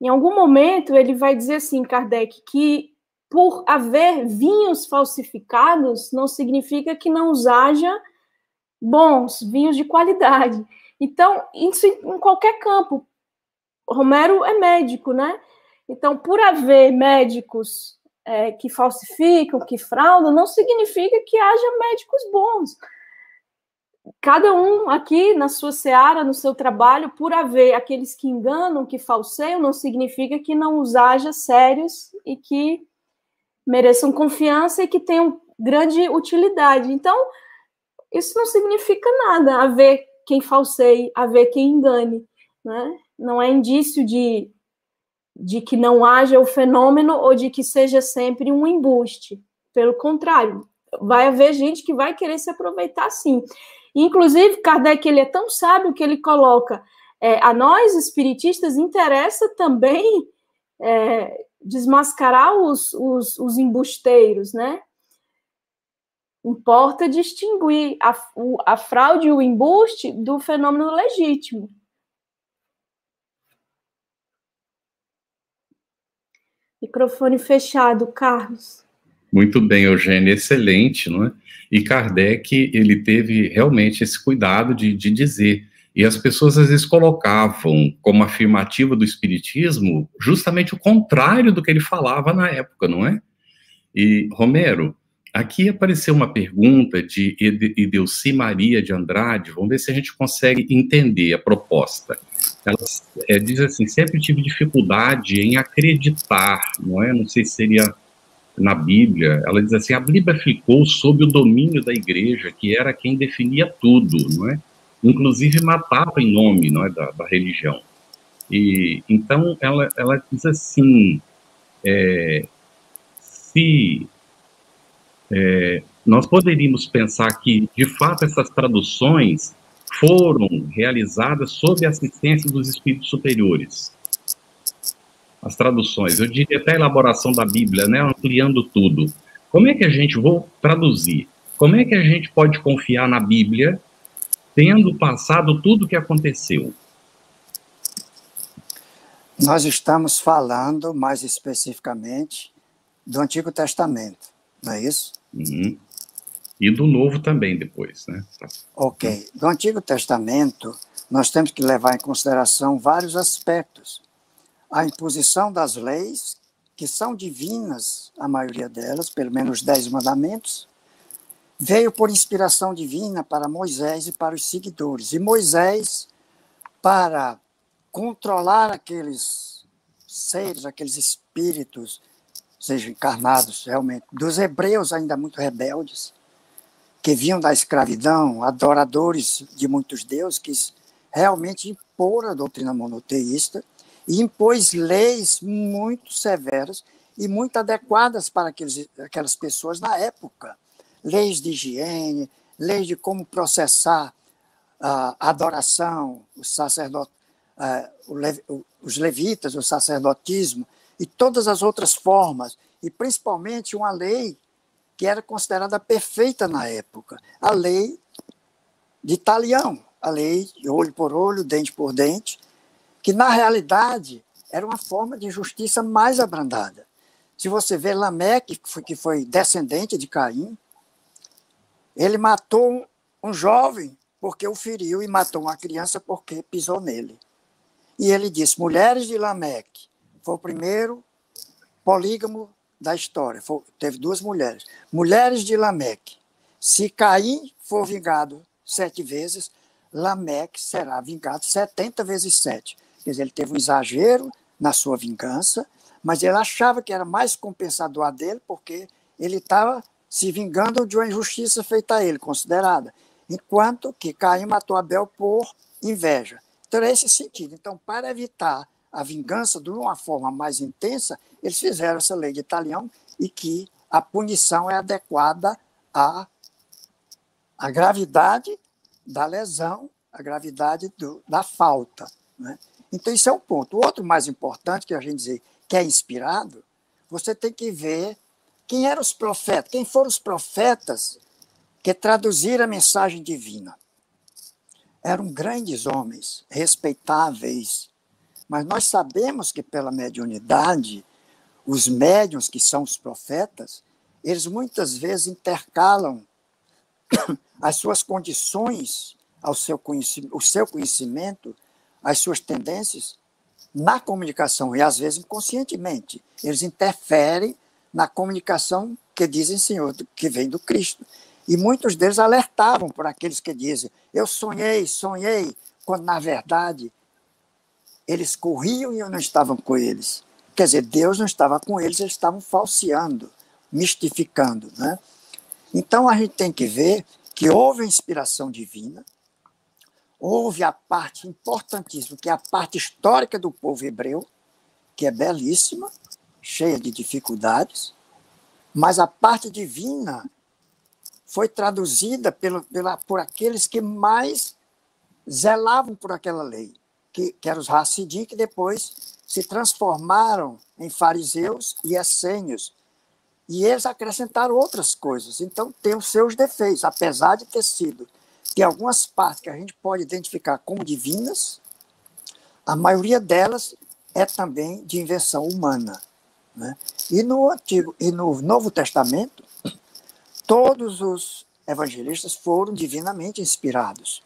em algum momento ele vai dizer assim, Kardec, que por haver vinhos falsificados, não significa que não haja bons vinhos de qualidade. Então, isso em qualquer campo. Romero é médico, né? Então, por haver médicos que falsificam, que fraudam, não significa que haja médicos bons. Cada um aqui na sua seara, no seu trabalho, por haver aqueles que enganam, que falseiam, não significa que não os haja sérios e que mereçam confiança e que tenham grande utilidade. Então, isso não significa nada, haver quem falseie, haver quem engane, né? Não é indício de que não haja o fenômeno ou de que seja sempre um embuste. Pelo contrário, vai haver gente que vai querer se aproveitar, sim. Inclusive, Kardec, ele é tão sábio que ele coloca, a nós, espiritistas, interessa também desmascarar os embusteiros, né? Importa distinguir a fraude e o embuste do fenômeno legítimo. Microfone fechado, Carlos. Muito bem, Eugênia, excelente, não é? E Kardec, ele teve realmente esse cuidado de dizer, e as pessoas às vezes colocavam como afirmativa do espiritismo justamente o contrário do que ele falava na época, não é? E, Romero, Aqui apareceu uma pergunta de Ideuci Maria de Andrade, vamos ver se a gente consegue entender a proposta. Ela diz assim, sempre tive dificuldade em acreditar, não é? Não sei se seria na Bíblia. Ela diz assim, a Bíblia ficou sob o domínio da igreja, que era quem definia tudo, não é? Inclusive matava em nome, não é, da religião. E, então, ela diz assim, nós poderíamos pensar que, de fato, essas traduções foram realizadas sob a assistência dos espíritos superiores. As traduções, eu diria até a elaboração da Bíblia, né, ampliando tudo. Como é que a gente, vou traduzir, como é que a gente pode confiar na Bíblia, tendo passado tudo o que aconteceu? Nós estamos falando, mais especificamente, do Antigo Testamento. Não é isso? Uhum. E do Novo também depois, né? Ok. Do Antigo Testamento, nós temos que levar em consideração vários aspectos. A imposição das leis, que são divinas, a maioria delas, pelo menos 10 mandamentos, veio por inspiração divina para Moisés e para os seguidores. E Moisés, para controlar aqueles seres, aqueles espíritos, sejam encarnados realmente, dos hebreus ainda muito rebeldes, que vinham da escravidão, adoradores de muitos deuses, quis realmente impor a doutrina monoteísta e impôs leis muito severas e muito adequadas para aquelas pessoas na época. Leis de higiene, leis de como processar a adoração, os levitas, o sacerdotismo, e todas as outras formas, e principalmente uma lei que era considerada perfeita na época, a lei de talião, a lei de olho por olho, dente por dente, que na realidade era uma forma de justiça mais abrandada. Se você vê Lameque, que foi descendente de Caim, ele matou um jovem porque o feriu e matou uma criança porque pisou nele. E ele disse, mulheres de Lameque, foi o primeiro polígamo da história. Teve 2 mulheres. Mulheres de Lameque. Se Caim for vingado 7 vezes, Lameque será vingado 70 vezes 7. Quer dizer, ele teve um exagero na sua vingança, mas ele achava que era mais compensador a dele, porque ele estava se vingando de uma injustiça feita a ele, considerada. Enquanto que Caim matou Abel por inveja. Então, é esse sentido. Então, para evitar a vingança de uma forma mais intensa, eles fizeram essa lei de talião e que a punição é adequada à gravidade da lesão, à gravidade da falta. Né? Então, isso é um ponto. O outro mais importante, que a gente diz que é inspirado, você tem que ver quem eram os profetas, quem foram os profetas que traduziram a mensagem divina. Eram grandes homens, respeitáveis, mas nós sabemos que pela mediunidade, os médiuns, que são os profetas, eles muitas vezes intercalam as suas condições, o seu conhecimento, as suas tendências na comunicação, e às vezes inconscientemente. Eles interferem na comunicação que dizem Senhor, que vem do Cristo. E muitos deles alertavam por aqueles que dizem, eu sonhei, sonhei, quando na verdade eles corriam e eu não estava com eles. Quer dizer, Deus não estava com eles, eles estavam falseando, mistificando. Né? Então, a gente tem que ver que houve a inspiração divina, houve a parte importantíssima, que é a parte histórica do povo hebreu, que é belíssima, cheia de dificuldades, mas a parte divina foi traduzida por aqueles que mais zelavam por aquela lei, que eram os Hassidim, que depois se transformaram em fariseus e essênios. E eles acrescentaram outras coisas. Então, tem os seus defeitos, apesar de ter sido. Tem algumas partes que a gente pode identificar como divinas, a maioria delas é também de invenção humana. Né? E no Novo Testamento, todos os evangelistas foram divinamente inspirados.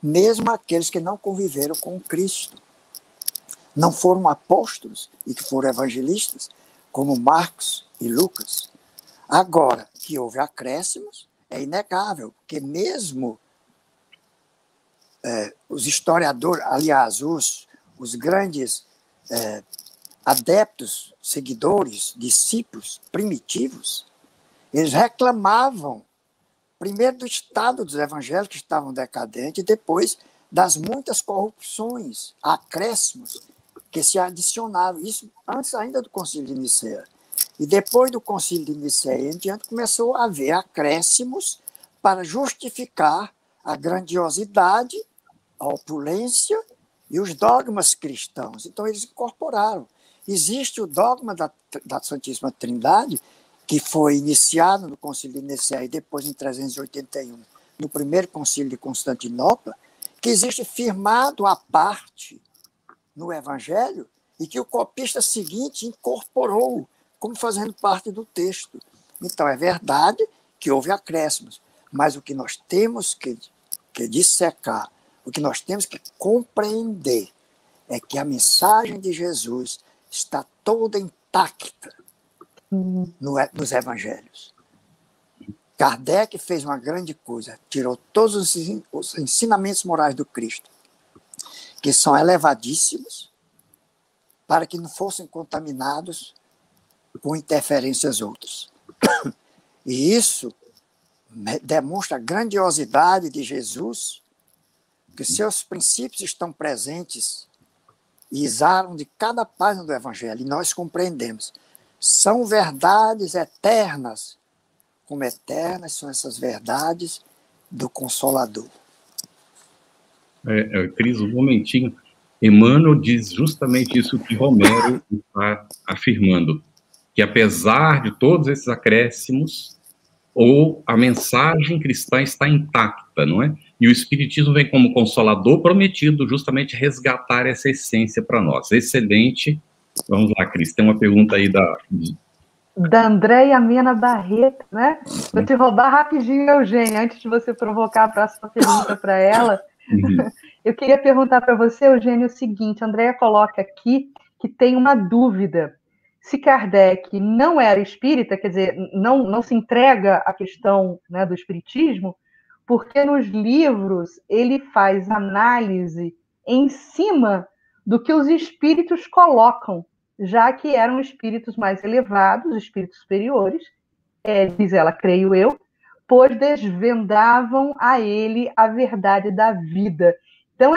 Mesmo aqueles que não conviveram com Cristo, não foram apóstolos e que foram evangelistas, como Marcos e Lucas. Agora, que houve acréscimos, é inegável, porque mesmo os historiadores, aliás, os grandes adeptos, seguidores, discípulos primitivos, eles reclamavam, primeiro do estado dos evangelhos que estavam decadentes, e depois das muitas corrupções, acréscimos, que se adicionavam, isso antes ainda do Concílio de Niceia. E depois do Concílio de Niceia em diante, começou a haver acréscimos para justificar a grandiosidade, a opulência e os dogmas cristãos. Então, eles incorporaram. Existe o dogma da Santíssima Trindade, que foi iniciado no Concílio de Niceia e depois em 381, no primeiro Concílio de Constantinopla, que existe firmado à parte no Evangelho e que o copista seguinte incorporou como fazendo parte do texto. Então, é verdade que houve acréscimos, mas o que nós temos que dissecar, o que nós temos que compreender é que a mensagem de Jesus está toda intacta nos evangelhos. Kardec fez uma grande coisa, tirou todos os ensinamentos morais do Cristo, que são elevadíssimos, para que não fossem contaminados com interferências outras. E isso demonstra a grandiosidade de Jesus, que seus princípios estão presentes e exalam de cada página do Evangelho, e nós compreendemos. São verdades eternas, como eternas são essas verdades do Consolador. Cris, um momentinho. Emmanuel diz justamente isso que Romero está afirmando, que apesar de todos esses acréscimos, a mensagem cristã está intacta, não é? E o Espiritismo vem como consolador prometido justamente resgatar essa essência para nós. Excelente. Vamos lá, Cris, tem uma pergunta aí da Andréia Mena Barreto, né? Vou te roubar rapidinho, Eugênia, antes de você provocar a próxima pergunta para ela. Eu queria perguntar para você, Eugênio, o seguinte: a Andréia coloca aqui que tem uma dúvida. Se Kardec não era espírita, quer dizer, não se entrega à questão, né, do espiritismo, porque nos livros ele faz análise em cima do que os espíritos colocam, já que eram espíritos mais elevados, espíritos superiores, diz ela, creio eu, pois desvendavam a ele a verdade da vida. Então,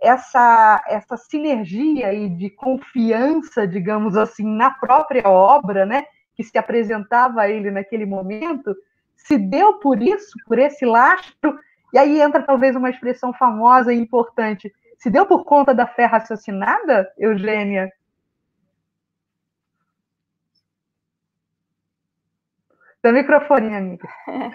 essa sinergia aí de confiança, digamos assim, na própria obra, né, que se apresentava a ele naquele momento, se deu por isso, por esse lastro, e aí entra talvez uma expressão famosa e importante: se deu por conta da fé raciocinada, Eugênia? Seu microfone, amiga.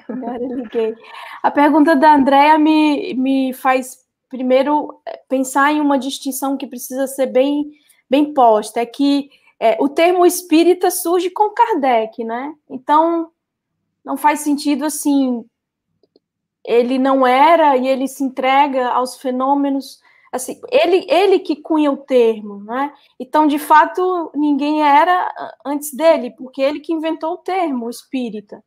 Agora eu liguei. A pergunta da Andréia me faz, primeiro, pensar em uma distinção que precisa ser bem posta. É que o termo espírita surge com Kardec, né? Então, não faz sentido assim. Ele não era e ele se entrega aos fenômenos. Assim, ele que cunha o termo, né? Então, de fato, ninguém era antes dele, porque ele que inventou o termo espírita,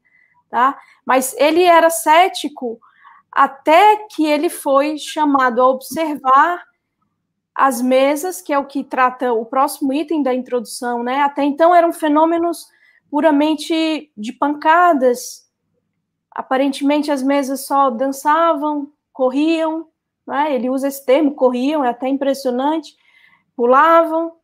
tá? Mas ele era cético até que ele foi chamado a observar as mesas, que é o que trata o próximo item da introdução, né? Até então eram fenômenos puramente de pancadas. Aparentemente as mesas só dançavam, corriam, ele usa esse termo, corriam, é até impressionante, pulavam,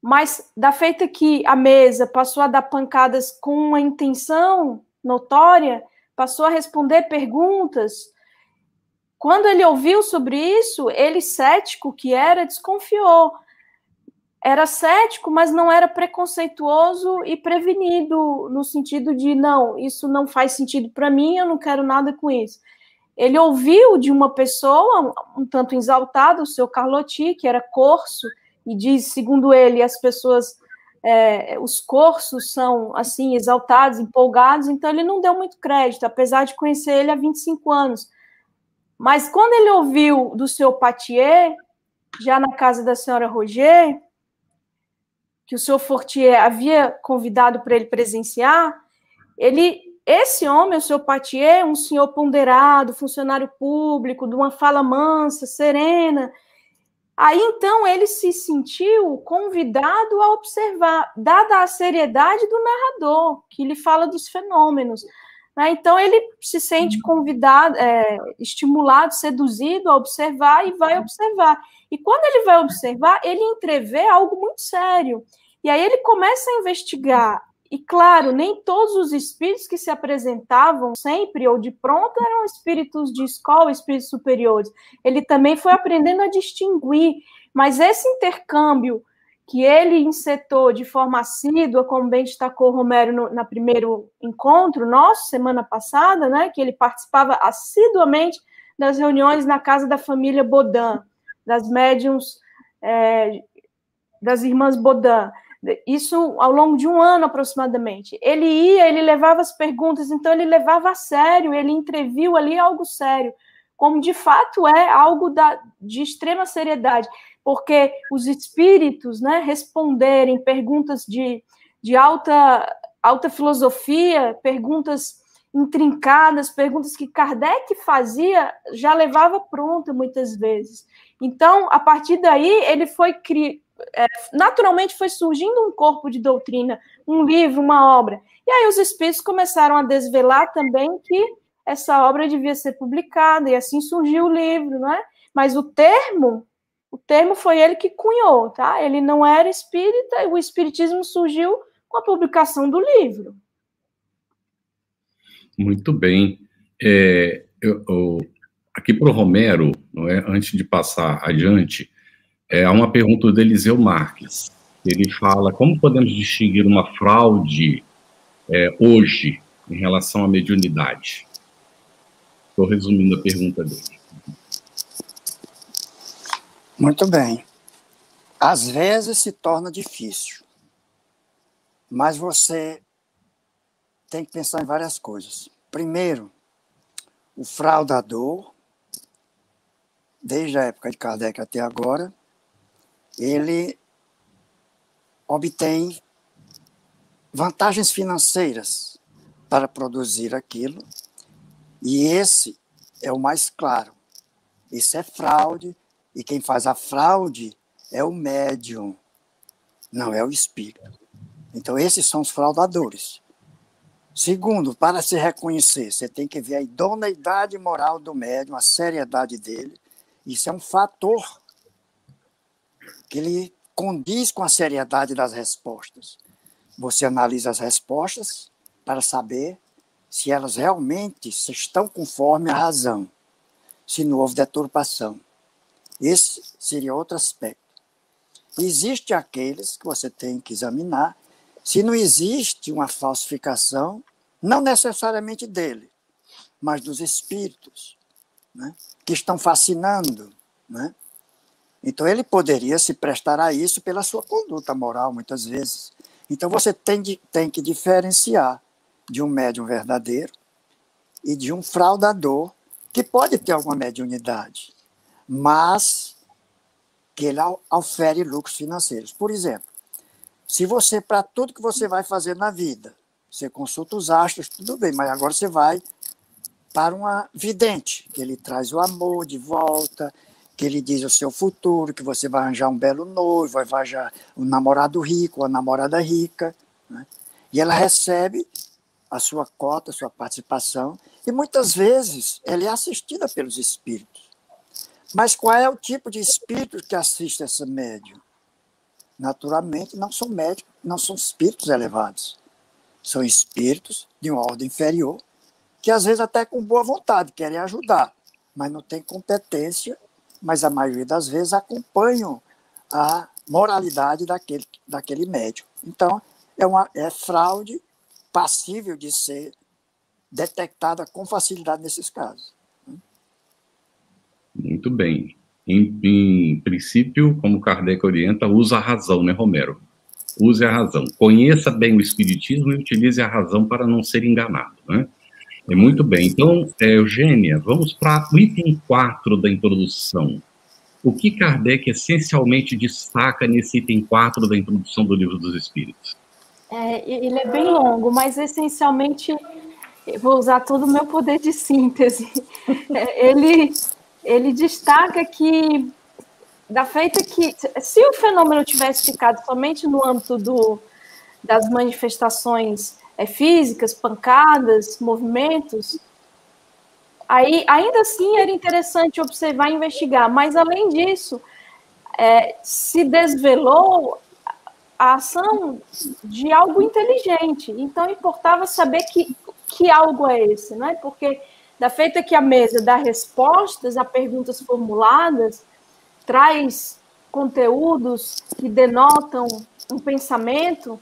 mas da feita que a mesa passou a dar pancadas com uma intenção notória, passou a responder perguntas, quando ele ouviu sobre isso, ele, cético que era, desconfiou. Era cético, mas não era preconceituoso e prevenido, no sentido de, não, isso não faz sentido para mim, eu não quero nada com isso. Ele ouviu de uma pessoa, um tanto exaltada, o seu Carlotti, que era corso, e diz, segundo ele, as pessoas, os corsos são, assim, exaltados, empolgados, então ele não deu muito crédito, apesar de conhecer ele há 25 anos. Mas quando ele ouviu do seu Patier, já na casa da senhora Roger, que o seu Fortier havia convidado para ele presenciar, Esse homem, o senhor Pathier, um senhor ponderado, funcionário público, de uma fala mansa, serena. Aí, então, ele se sentiu convidado a observar, dada a seriedade do narrador, que lhe fala dos fenômenos. Então, ele se sente convidado, estimulado, seduzido a observar e vai observar. E quando ele vai observar, ele entrevê algo muito sério. E aí ele começa a investigar. E, claro, nem todos os espíritos que se apresentavam sempre ou de pronto eram espíritos de escola, espíritos superiores. Ele também foi aprendendo a distinguir. Mas esse intercâmbio que ele insetou de forma assídua, como bem destacou o Romero no primeiro encontro nosso, semana passada, né, que ele participava assiduamente das reuniões na casa da família Baudin, das médiuns, das irmãs Baudin. Isso ao longo de um ano, aproximadamente. Ele ia, ele levava as perguntas, então ele levava a sério, ele entreviu ali algo sério, como de fato é algo de extrema seriedade, porque os espíritos, né, responderem perguntas de alta filosofia, perguntas intrincadas, perguntas que Kardec fazia, já levava pronta muitas vezes. Então, a partir daí, ele foi naturalmente foi surgindo um corpo de doutrina, um livro, uma obra. E aí os espíritos começaram a desvelar também que essa obra devia ser publicada, e assim surgiu o livro, né? Mas o termo foi ele que cunhou, tá? Ele não era espírita, e o espiritismo surgiu com a publicação do livro. Muito bem. Aqui para o Romero, não é? Antes de passar adiante, há uma pergunta do Eliseu Marques. Ele fala, como podemos distinguir uma fraude hoje em relação à mediunidade? Estou resumindo a pergunta dele. Muito bem. Às vezes se torna difícil, mas você tem que pensar em várias coisas. Primeiro, o fraudador, desde a época de Kardec até agora, ele obtém vantagens financeiras para produzir aquilo, e esse é o mais claro. Isso é fraude, e quem faz a fraude é o médium, não é o espírito. Então, esses são os fraudadores. Segundo, para se reconhecer, você tem que ver a idoneidade moral do médium, a seriedade dele. Isso é um fator que ele condiz com a seriedade das respostas. Você analisa as respostas para saber se elas realmente estão conforme a razão, se não houve deturpação. Esse seria outro aspecto. Existem aqueles que você tem que examinar se não existe uma falsificação, não necessariamente dele, mas dos espíritos, né, que estão fascinando, né? Então, ele poderia se prestar a isso pela sua conduta moral, muitas vezes. Então, você tem que diferenciar de um médium verdadeiro e de um fraudador, que pode ter alguma mediunidade, mas que ele ofere lucros financeiros. Por exemplo, se você, para tudo que você vai fazer na vida, você consulta os astros, tudo bem, mas agora você vai para uma vidente, que ele traz o amor de volta, que ele diz o seu futuro, que você vai arranjar um belo noivo, vai arranjar um namorado rico, uma namorada rica, né? E ela recebe a sua cota, a sua participação, e muitas vezes ela é assistida pelos espíritos. Mas qual é o tipo de espírito que assiste essa médium? Naturalmente, não são médicos, não são espíritos elevados. São espíritos de uma ordem inferior, que às vezes até com boa vontade querem ajudar, mas não têm competência, mas a maioria das vezes acompanham a moralidade daquele médium. Então, é fraude passível de ser detectada com facilidade nesses casos. Muito bem. Em princípio, como Kardec orienta, usa a razão, né, Romero? Use a razão. Conheça bem o espiritismo e utilize a razão para não ser enganado, né? Muito bem, então, Eugênia, vamos para o item 4 da introdução. O que Kardec essencialmente destaca nesse item 4 da introdução do Livro dos Espíritos? Ele é bem longo, mas essencialmente, eu vou usar todo o meu poder de síntese, ele destaca que, da feita que, se o fenômeno tivesse ficado somente no âmbito das manifestações físicas, pancadas, movimentos, aí, ainda assim era interessante observar e investigar, mas além disso, se desvelou a ação de algo inteligente, então importava saber que algo é esse, né? Porque da feita que a mesa dá respostas a perguntas formuladas, traz conteúdos que denotam um pensamento,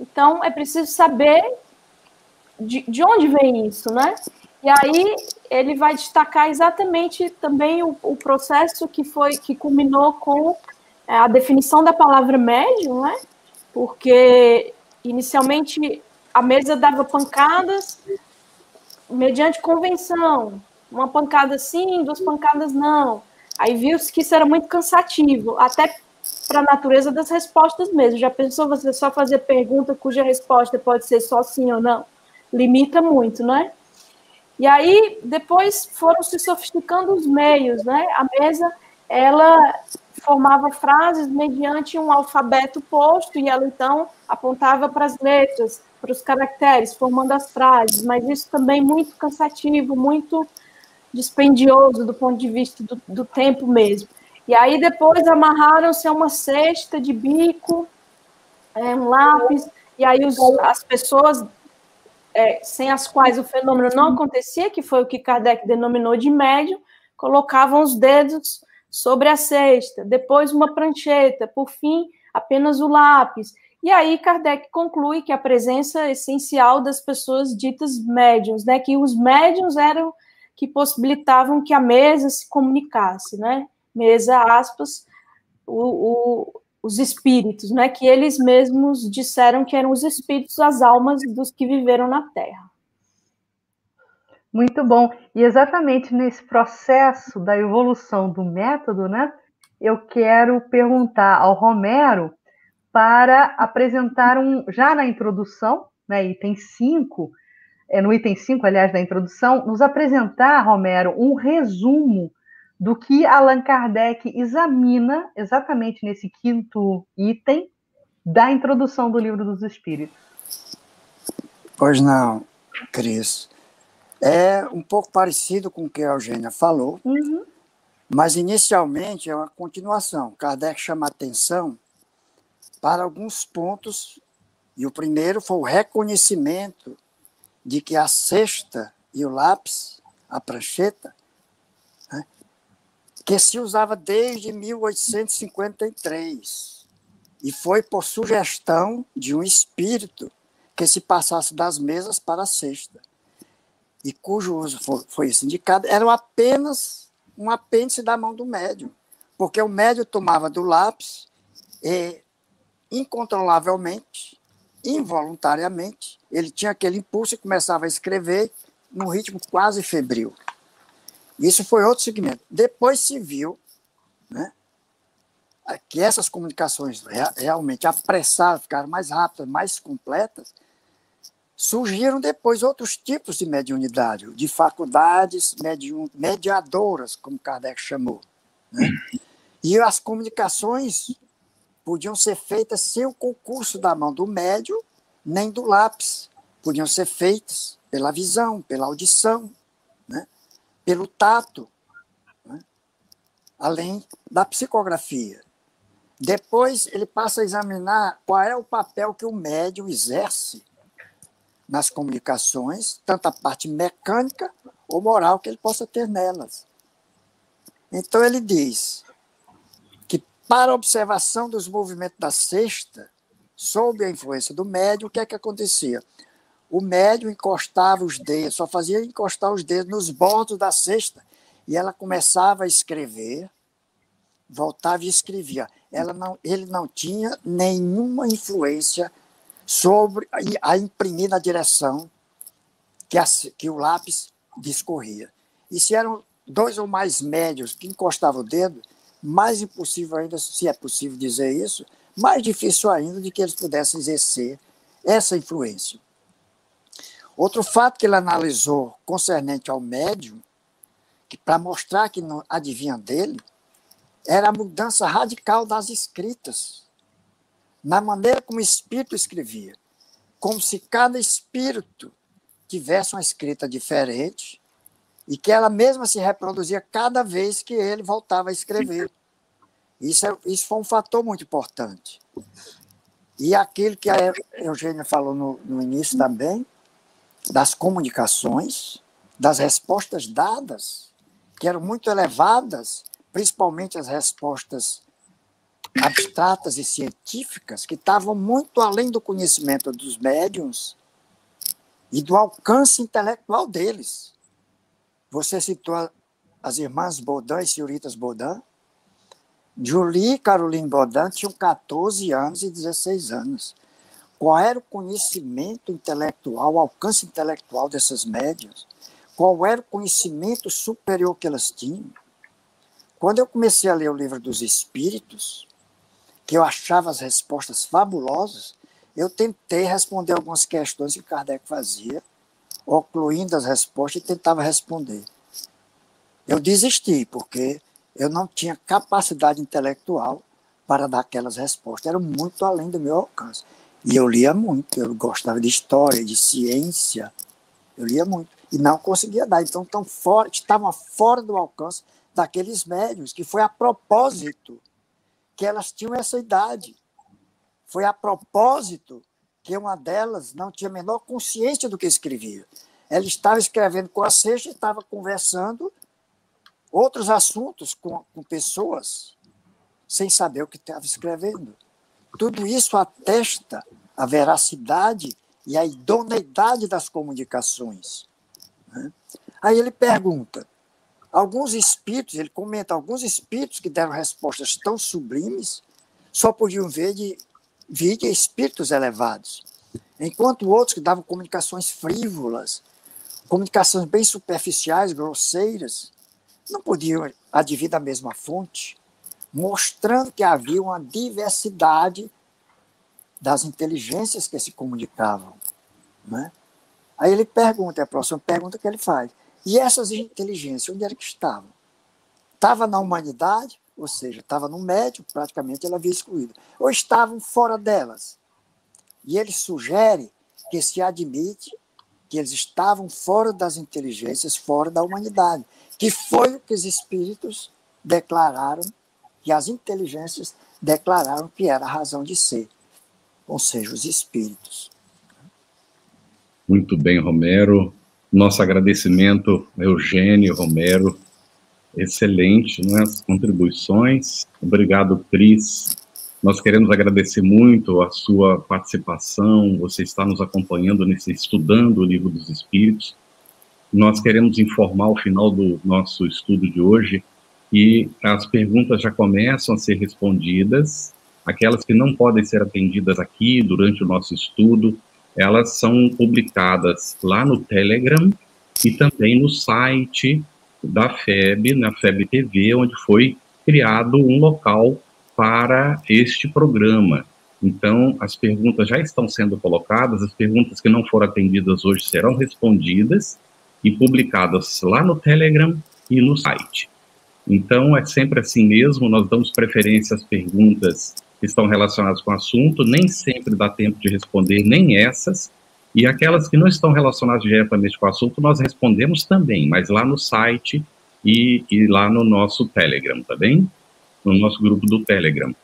então é preciso saber de onde vem isso, né? E aí ele vai destacar exatamente também o processo que culminou com a definição da palavra médium, né? Porque inicialmente a mesa dava pancadas mediante convenção, uma pancada sim, duas pancadas não. Aí viu-se que isso era muito cansativo, até para a natureza das respostas mesmo. Já pensou você só fazer pergunta cuja resposta pode ser só sim ou não? Limita muito, né? E aí, depois foram se sofisticando os meios, né? A mesa, ela formava frases mediante um alfabeto posto e ela, então, apontava para as letras, para os caracteres, formando as frases, mas isso também muito cansativo, muito dispendioso do ponto de vista do tempo mesmo. E aí depois amarraram-se a uma cesta de bico, um lápis, e aí as pessoas sem as quais o fenômeno não acontecia, que foi o que Kardec denominou de médium, colocavam os dedos sobre a cesta, depois uma prancheta, por fim, apenas o lápis. E aí Kardec conclui que a presença essencial das pessoas ditas médiuns, né, que os médiuns eram que possibilitavam que a mesa se comunicasse, né? Mesa, aspas, os espíritos, né? Que eles mesmos disseram que eram os espíritos, as almas dos que viveram na Terra. Muito bom. E exatamente nesse processo da evolução do método, né? Eu quero perguntar ao Romero para apresentar já na introdução, né? Item 5, no item 5, aliás, da introdução, nos apresentar, Romero, um resumo do que Allan Kardec examina exatamente nesse quinto item da introdução do Livro dos Espíritos. Pois não, Cris. É um pouco parecido com o que a Eugênia falou, mas inicialmente é uma continuação. Kardec chama atenção para alguns pontos, e o primeiro foi o reconhecimento de que a cesta e o lápis, a prancheta, né, que se usava desde 1853, e foi por sugestão de um espírito que se passasse das mesas para a cesta, e cujo uso foi indicado, eram apenas um apêndice da mão do médium, porque o médium tomava do lápis e, incontrolavelmente, involuntariamente, ele tinha aquele impulso e começava a escrever num ritmo quase febril. Isso foi outro segmento. Depois se viu, né, que essas comunicações realmente apressaram, ficaram mais rápidas, mais completas. Surgiram depois outros tipos de mediunidade, de faculdades mediadoras, como Kardec chamou, né? E as comunicações podiam ser feitas sem o concurso da mão do médium, nem do lápis. Podiam ser feitas pela visão, pela audição, né? Pelo tato, né? Além da psicografia. Depois ele passa a examinar qual é o papel que o médium exerce nas comunicações, tanto a parte mecânica ou moral que ele possa ter nelas. Então ele diz: para a observação dos movimentos da cesta, sob a influência do médium, o que é que acontecia? O médium encostava os dedos, só fazia encostar os dedos nos bordos da cesta, e ela começava a escrever, voltava e escrevia. Ele não tinha nenhuma influência sobre a imprimir na direção que o lápis discorria. E se eram dois ou mais médiuns que encostavam o dedo, mais impossível ainda, se é possível dizer isso, mais difícil ainda de que eles pudessem exercer essa influência. Outro fato que ele analisou concernente ao médium, que para mostrar que não adivinha dele, era a mudança radical das escritas, na maneira como o espírito escrevia, como se cada espírito tivesse uma escrita diferente e que ela mesma se reproduzia cada vez que ele voltava a escrever. Isso foi um fator muito importante. E aquilo que a Eugênia falou no início também, das comunicações, das respostas dadas, que eram muito elevadas, principalmente as respostas abstratas e científicas, que estavam muito além do conhecimento dos médiuns e do alcance intelectual deles. Você citou as irmãs Baudin e senhoritas Baudin. Julie e Caroline Baudin tinham 14 anos e 16 anos. Qual era o conhecimento intelectual, o alcance intelectual dessas médiuns? Qual era o conhecimento superior que elas tinham? Quando eu comecei a ler O Livro dos Espíritos, que eu achava as respostas fabulosas, eu tentei responder algumas questões que Kardec fazia, ocluindo as respostas e tentava responder. Eu desisti, porque eu não tinha capacidade intelectual para dar aquelas respostas. Era muito além do meu alcance. E eu lia muito, eu gostava de história, de ciência, eu lia muito. E não conseguia dar, então estavam fora do alcance daqueles médiuns, que foi a propósito que elas tinham essa idade. Foi a propósito que uma delas não tinha a menor consciência do que escrevia. Ela estava escrevendo com a cesta e estava conversando outros assuntos com pessoas, sem saber o que estava escrevendo. Tudo isso atesta a veracidade e a idoneidade das comunicações. Aí ele pergunta, alguns espíritos, ele comenta, alguns espíritos que deram respostas tão sublimes só podiam vir de espíritos elevados, enquanto outros que davam comunicações frívolas, comunicações bem superficiais, grosseiras, não podiam advir da mesma fonte, mostrando que havia uma diversidade das inteligências que se comunicavam, né? Aí ele pergunta, é a próxima pergunta que ele faz, e essas inteligências, onde era que estavam? Estava na humanidade, ou seja, estava no médium, praticamente ela havia excluído, ou estavam fora delas? E ele sugere que se admite que eles estavam fora das inteligências, fora da humanidade, que foi o que os espíritos declararam, que as inteligências declararam que era a razão de ser, ou seja, os espíritos. Muito bem, Romero. Nosso agradecimento, Eugênio, Romero. Excelente, né? As contribuições. Obrigado, Cris. Nós queremos agradecer muito a sua participação. Você está nos acompanhando nesse Estudando o Livro dos Espíritos. Nós queremos informar ao final do nosso estudo de hoje que as perguntas já começam a ser respondidas. Aquelas que não podem ser atendidas aqui durante o nosso estudo, elas são publicadas lá no Telegram e também no site da FEB, na FEB TV, onde foi criado um local para este programa. Então, as perguntas já estão sendo colocadas, as perguntas que não foram atendidas hoje serão respondidas e publicadas lá no Telegram e no site. Então, é sempre assim mesmo, nós damos preferência às perguntas que estão relacionadas com o assunto, nem sempre dá tempo de responder nem essas, e aquelas que não estão relacionadas diretamente com o assunto, nós respondemos também, mas lá no site e lá no nosso Telegram, tá bem? No nosso grupo do Telegram.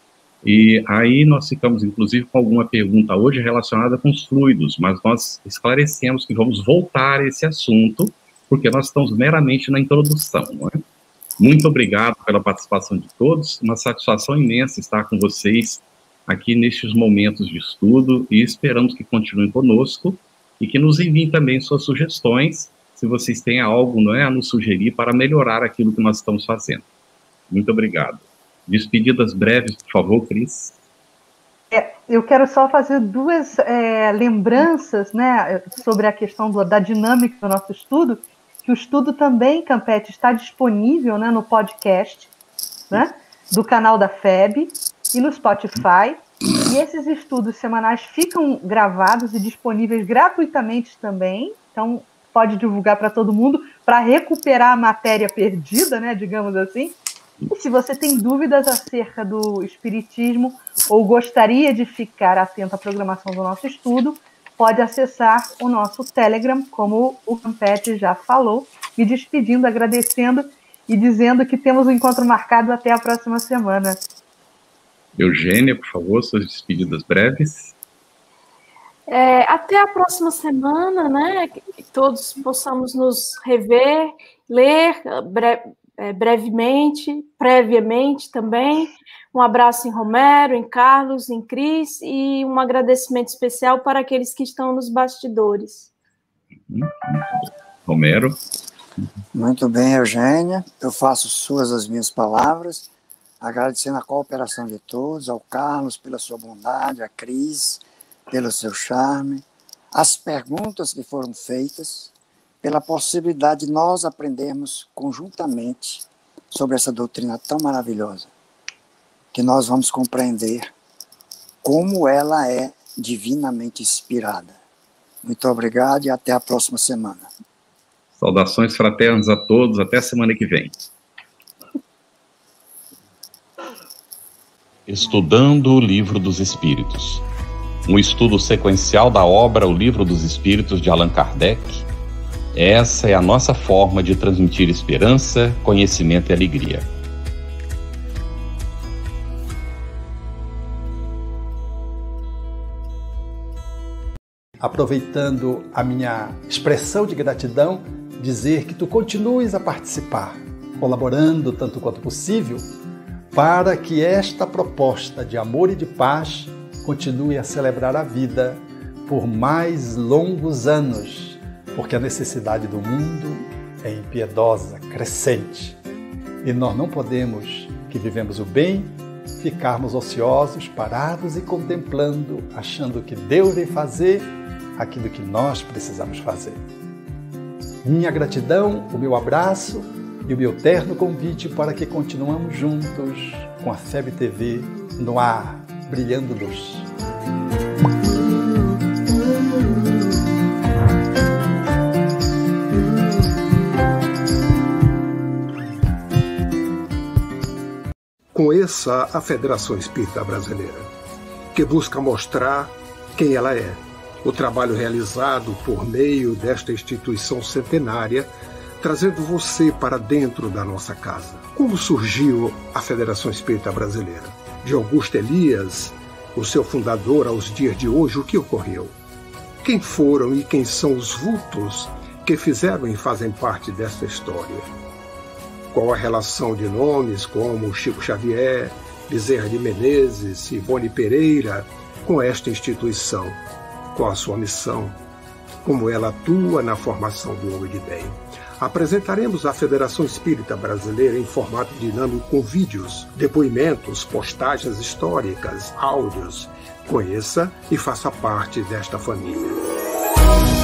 E aí nós ficamos, inclusive, com alguma pergunta hoje relacionada com os fluidos, mas nós esclarecemos que vamos voltar a esse assunto, porque nós estamos meramente na introdução, não é? Muito obrigado pela participação de todos, uma satisfação imensa estar com vocês aqui nestes momentos de estudo e esperamos que continuem conosco e que nos enviem também suas sugestões, se vocês têm algo, não é, a nos sugerir para melhorar aquilo que nós estamos fazendo. Muito obrigado. Despedidas breves, por favor, Cris. Eu quero só fazer duas lembranças, né, sobre a questão da dinâmica do nosso estudo, que o estudo também, Campetti, está disponível, né, no podcast, né, do canal da FEB e no Spotify. E esses estudos semanais ficam gravados e disponíveis gratuitamente também. Então, pode divulgar para todo mundo, para recuperar a matéria perdida, né, digamos assim. E se você tem dúvidas acerca do Espiritismo ou gostaria de ficar atento à programação do nosso estudo, pode acessar o nosso Telegram, como o Campetti já falou, me despedindo, agradecendo e dizendo que temos um encontro marcado até a próxima semana. Eugênia, por favor, suas despedidas breves. Até a próxima semana, né? Que todos possamos nos rever, ler brevemente, previamente também. Um abraço em Romero, em Carlos, em Cris, e um agradecimento especial para aqueles que estão nos bastidores. Romero. Muito bem, Eugênia. Eu faço suas as minhas palavras, agradecendo a cooperação de todos, ao Carlos pela sua bondade, a Cris pelo seu charme, as perguntas que foram feitas, pela possibilidade de nós aprendermos conjuntamente sobre essa doutrina tão maravilhosa, que nós vamos compreender como ela é divinamente inspirada. Muito obrigado e até a próxima semana. Saudações fraternas a todos, até a semana que vem. Estudando o Livro dos Espíritos. Um estudo sequencial da obra O Livro dos Espíritos, de Allan Kardec. Essa é a nossa forma de transmitir esperança, conhecimento e alegria. Aproveitando a minha expressão de gratidão, dizer que tu continues a participar, colaborando tanto quanto possível, para que esta proposta de amor e de paz continue a celebrar a vida por mais longos anos, porque a necessidade do mundo é impiedosa, crescente. E nós não podemos, que vivemos o bem, ficarmos ociosos, parados e contemplando, achando que Deus vem fazer aquilo que nós precisamos fazer. Minha gratidão, o meu abraço e o meu terno convite para que continuemos juntos com a FEB TV no ar, brilhando luz. Conheça a Federação Espírita Brasileira, que busca mostrar quem ela é. O trabalho realizado por meio desta instituição centenária, trazendo você para dentro da nossa casa. Como surgiu a Federação Espírita Brasileira? De Augusto Elias, o seu fundador, aos dias de hoje, o que ocorreu? Quem foram e quem são os vultos que fizeram e fazem parte desta história? Qual a relação de nomes como Chico Xavier, Bezerra de Menezes, Ivone Pereira com esta instituição? Qual a sua missão? Como ela atua na formação do homem de bem? Apresentaremos a Federação Espírita Brasileira em formato dinâmico com vídeos, depoimentos, postagens históricas, áudios. Conheça e faça parte desta família.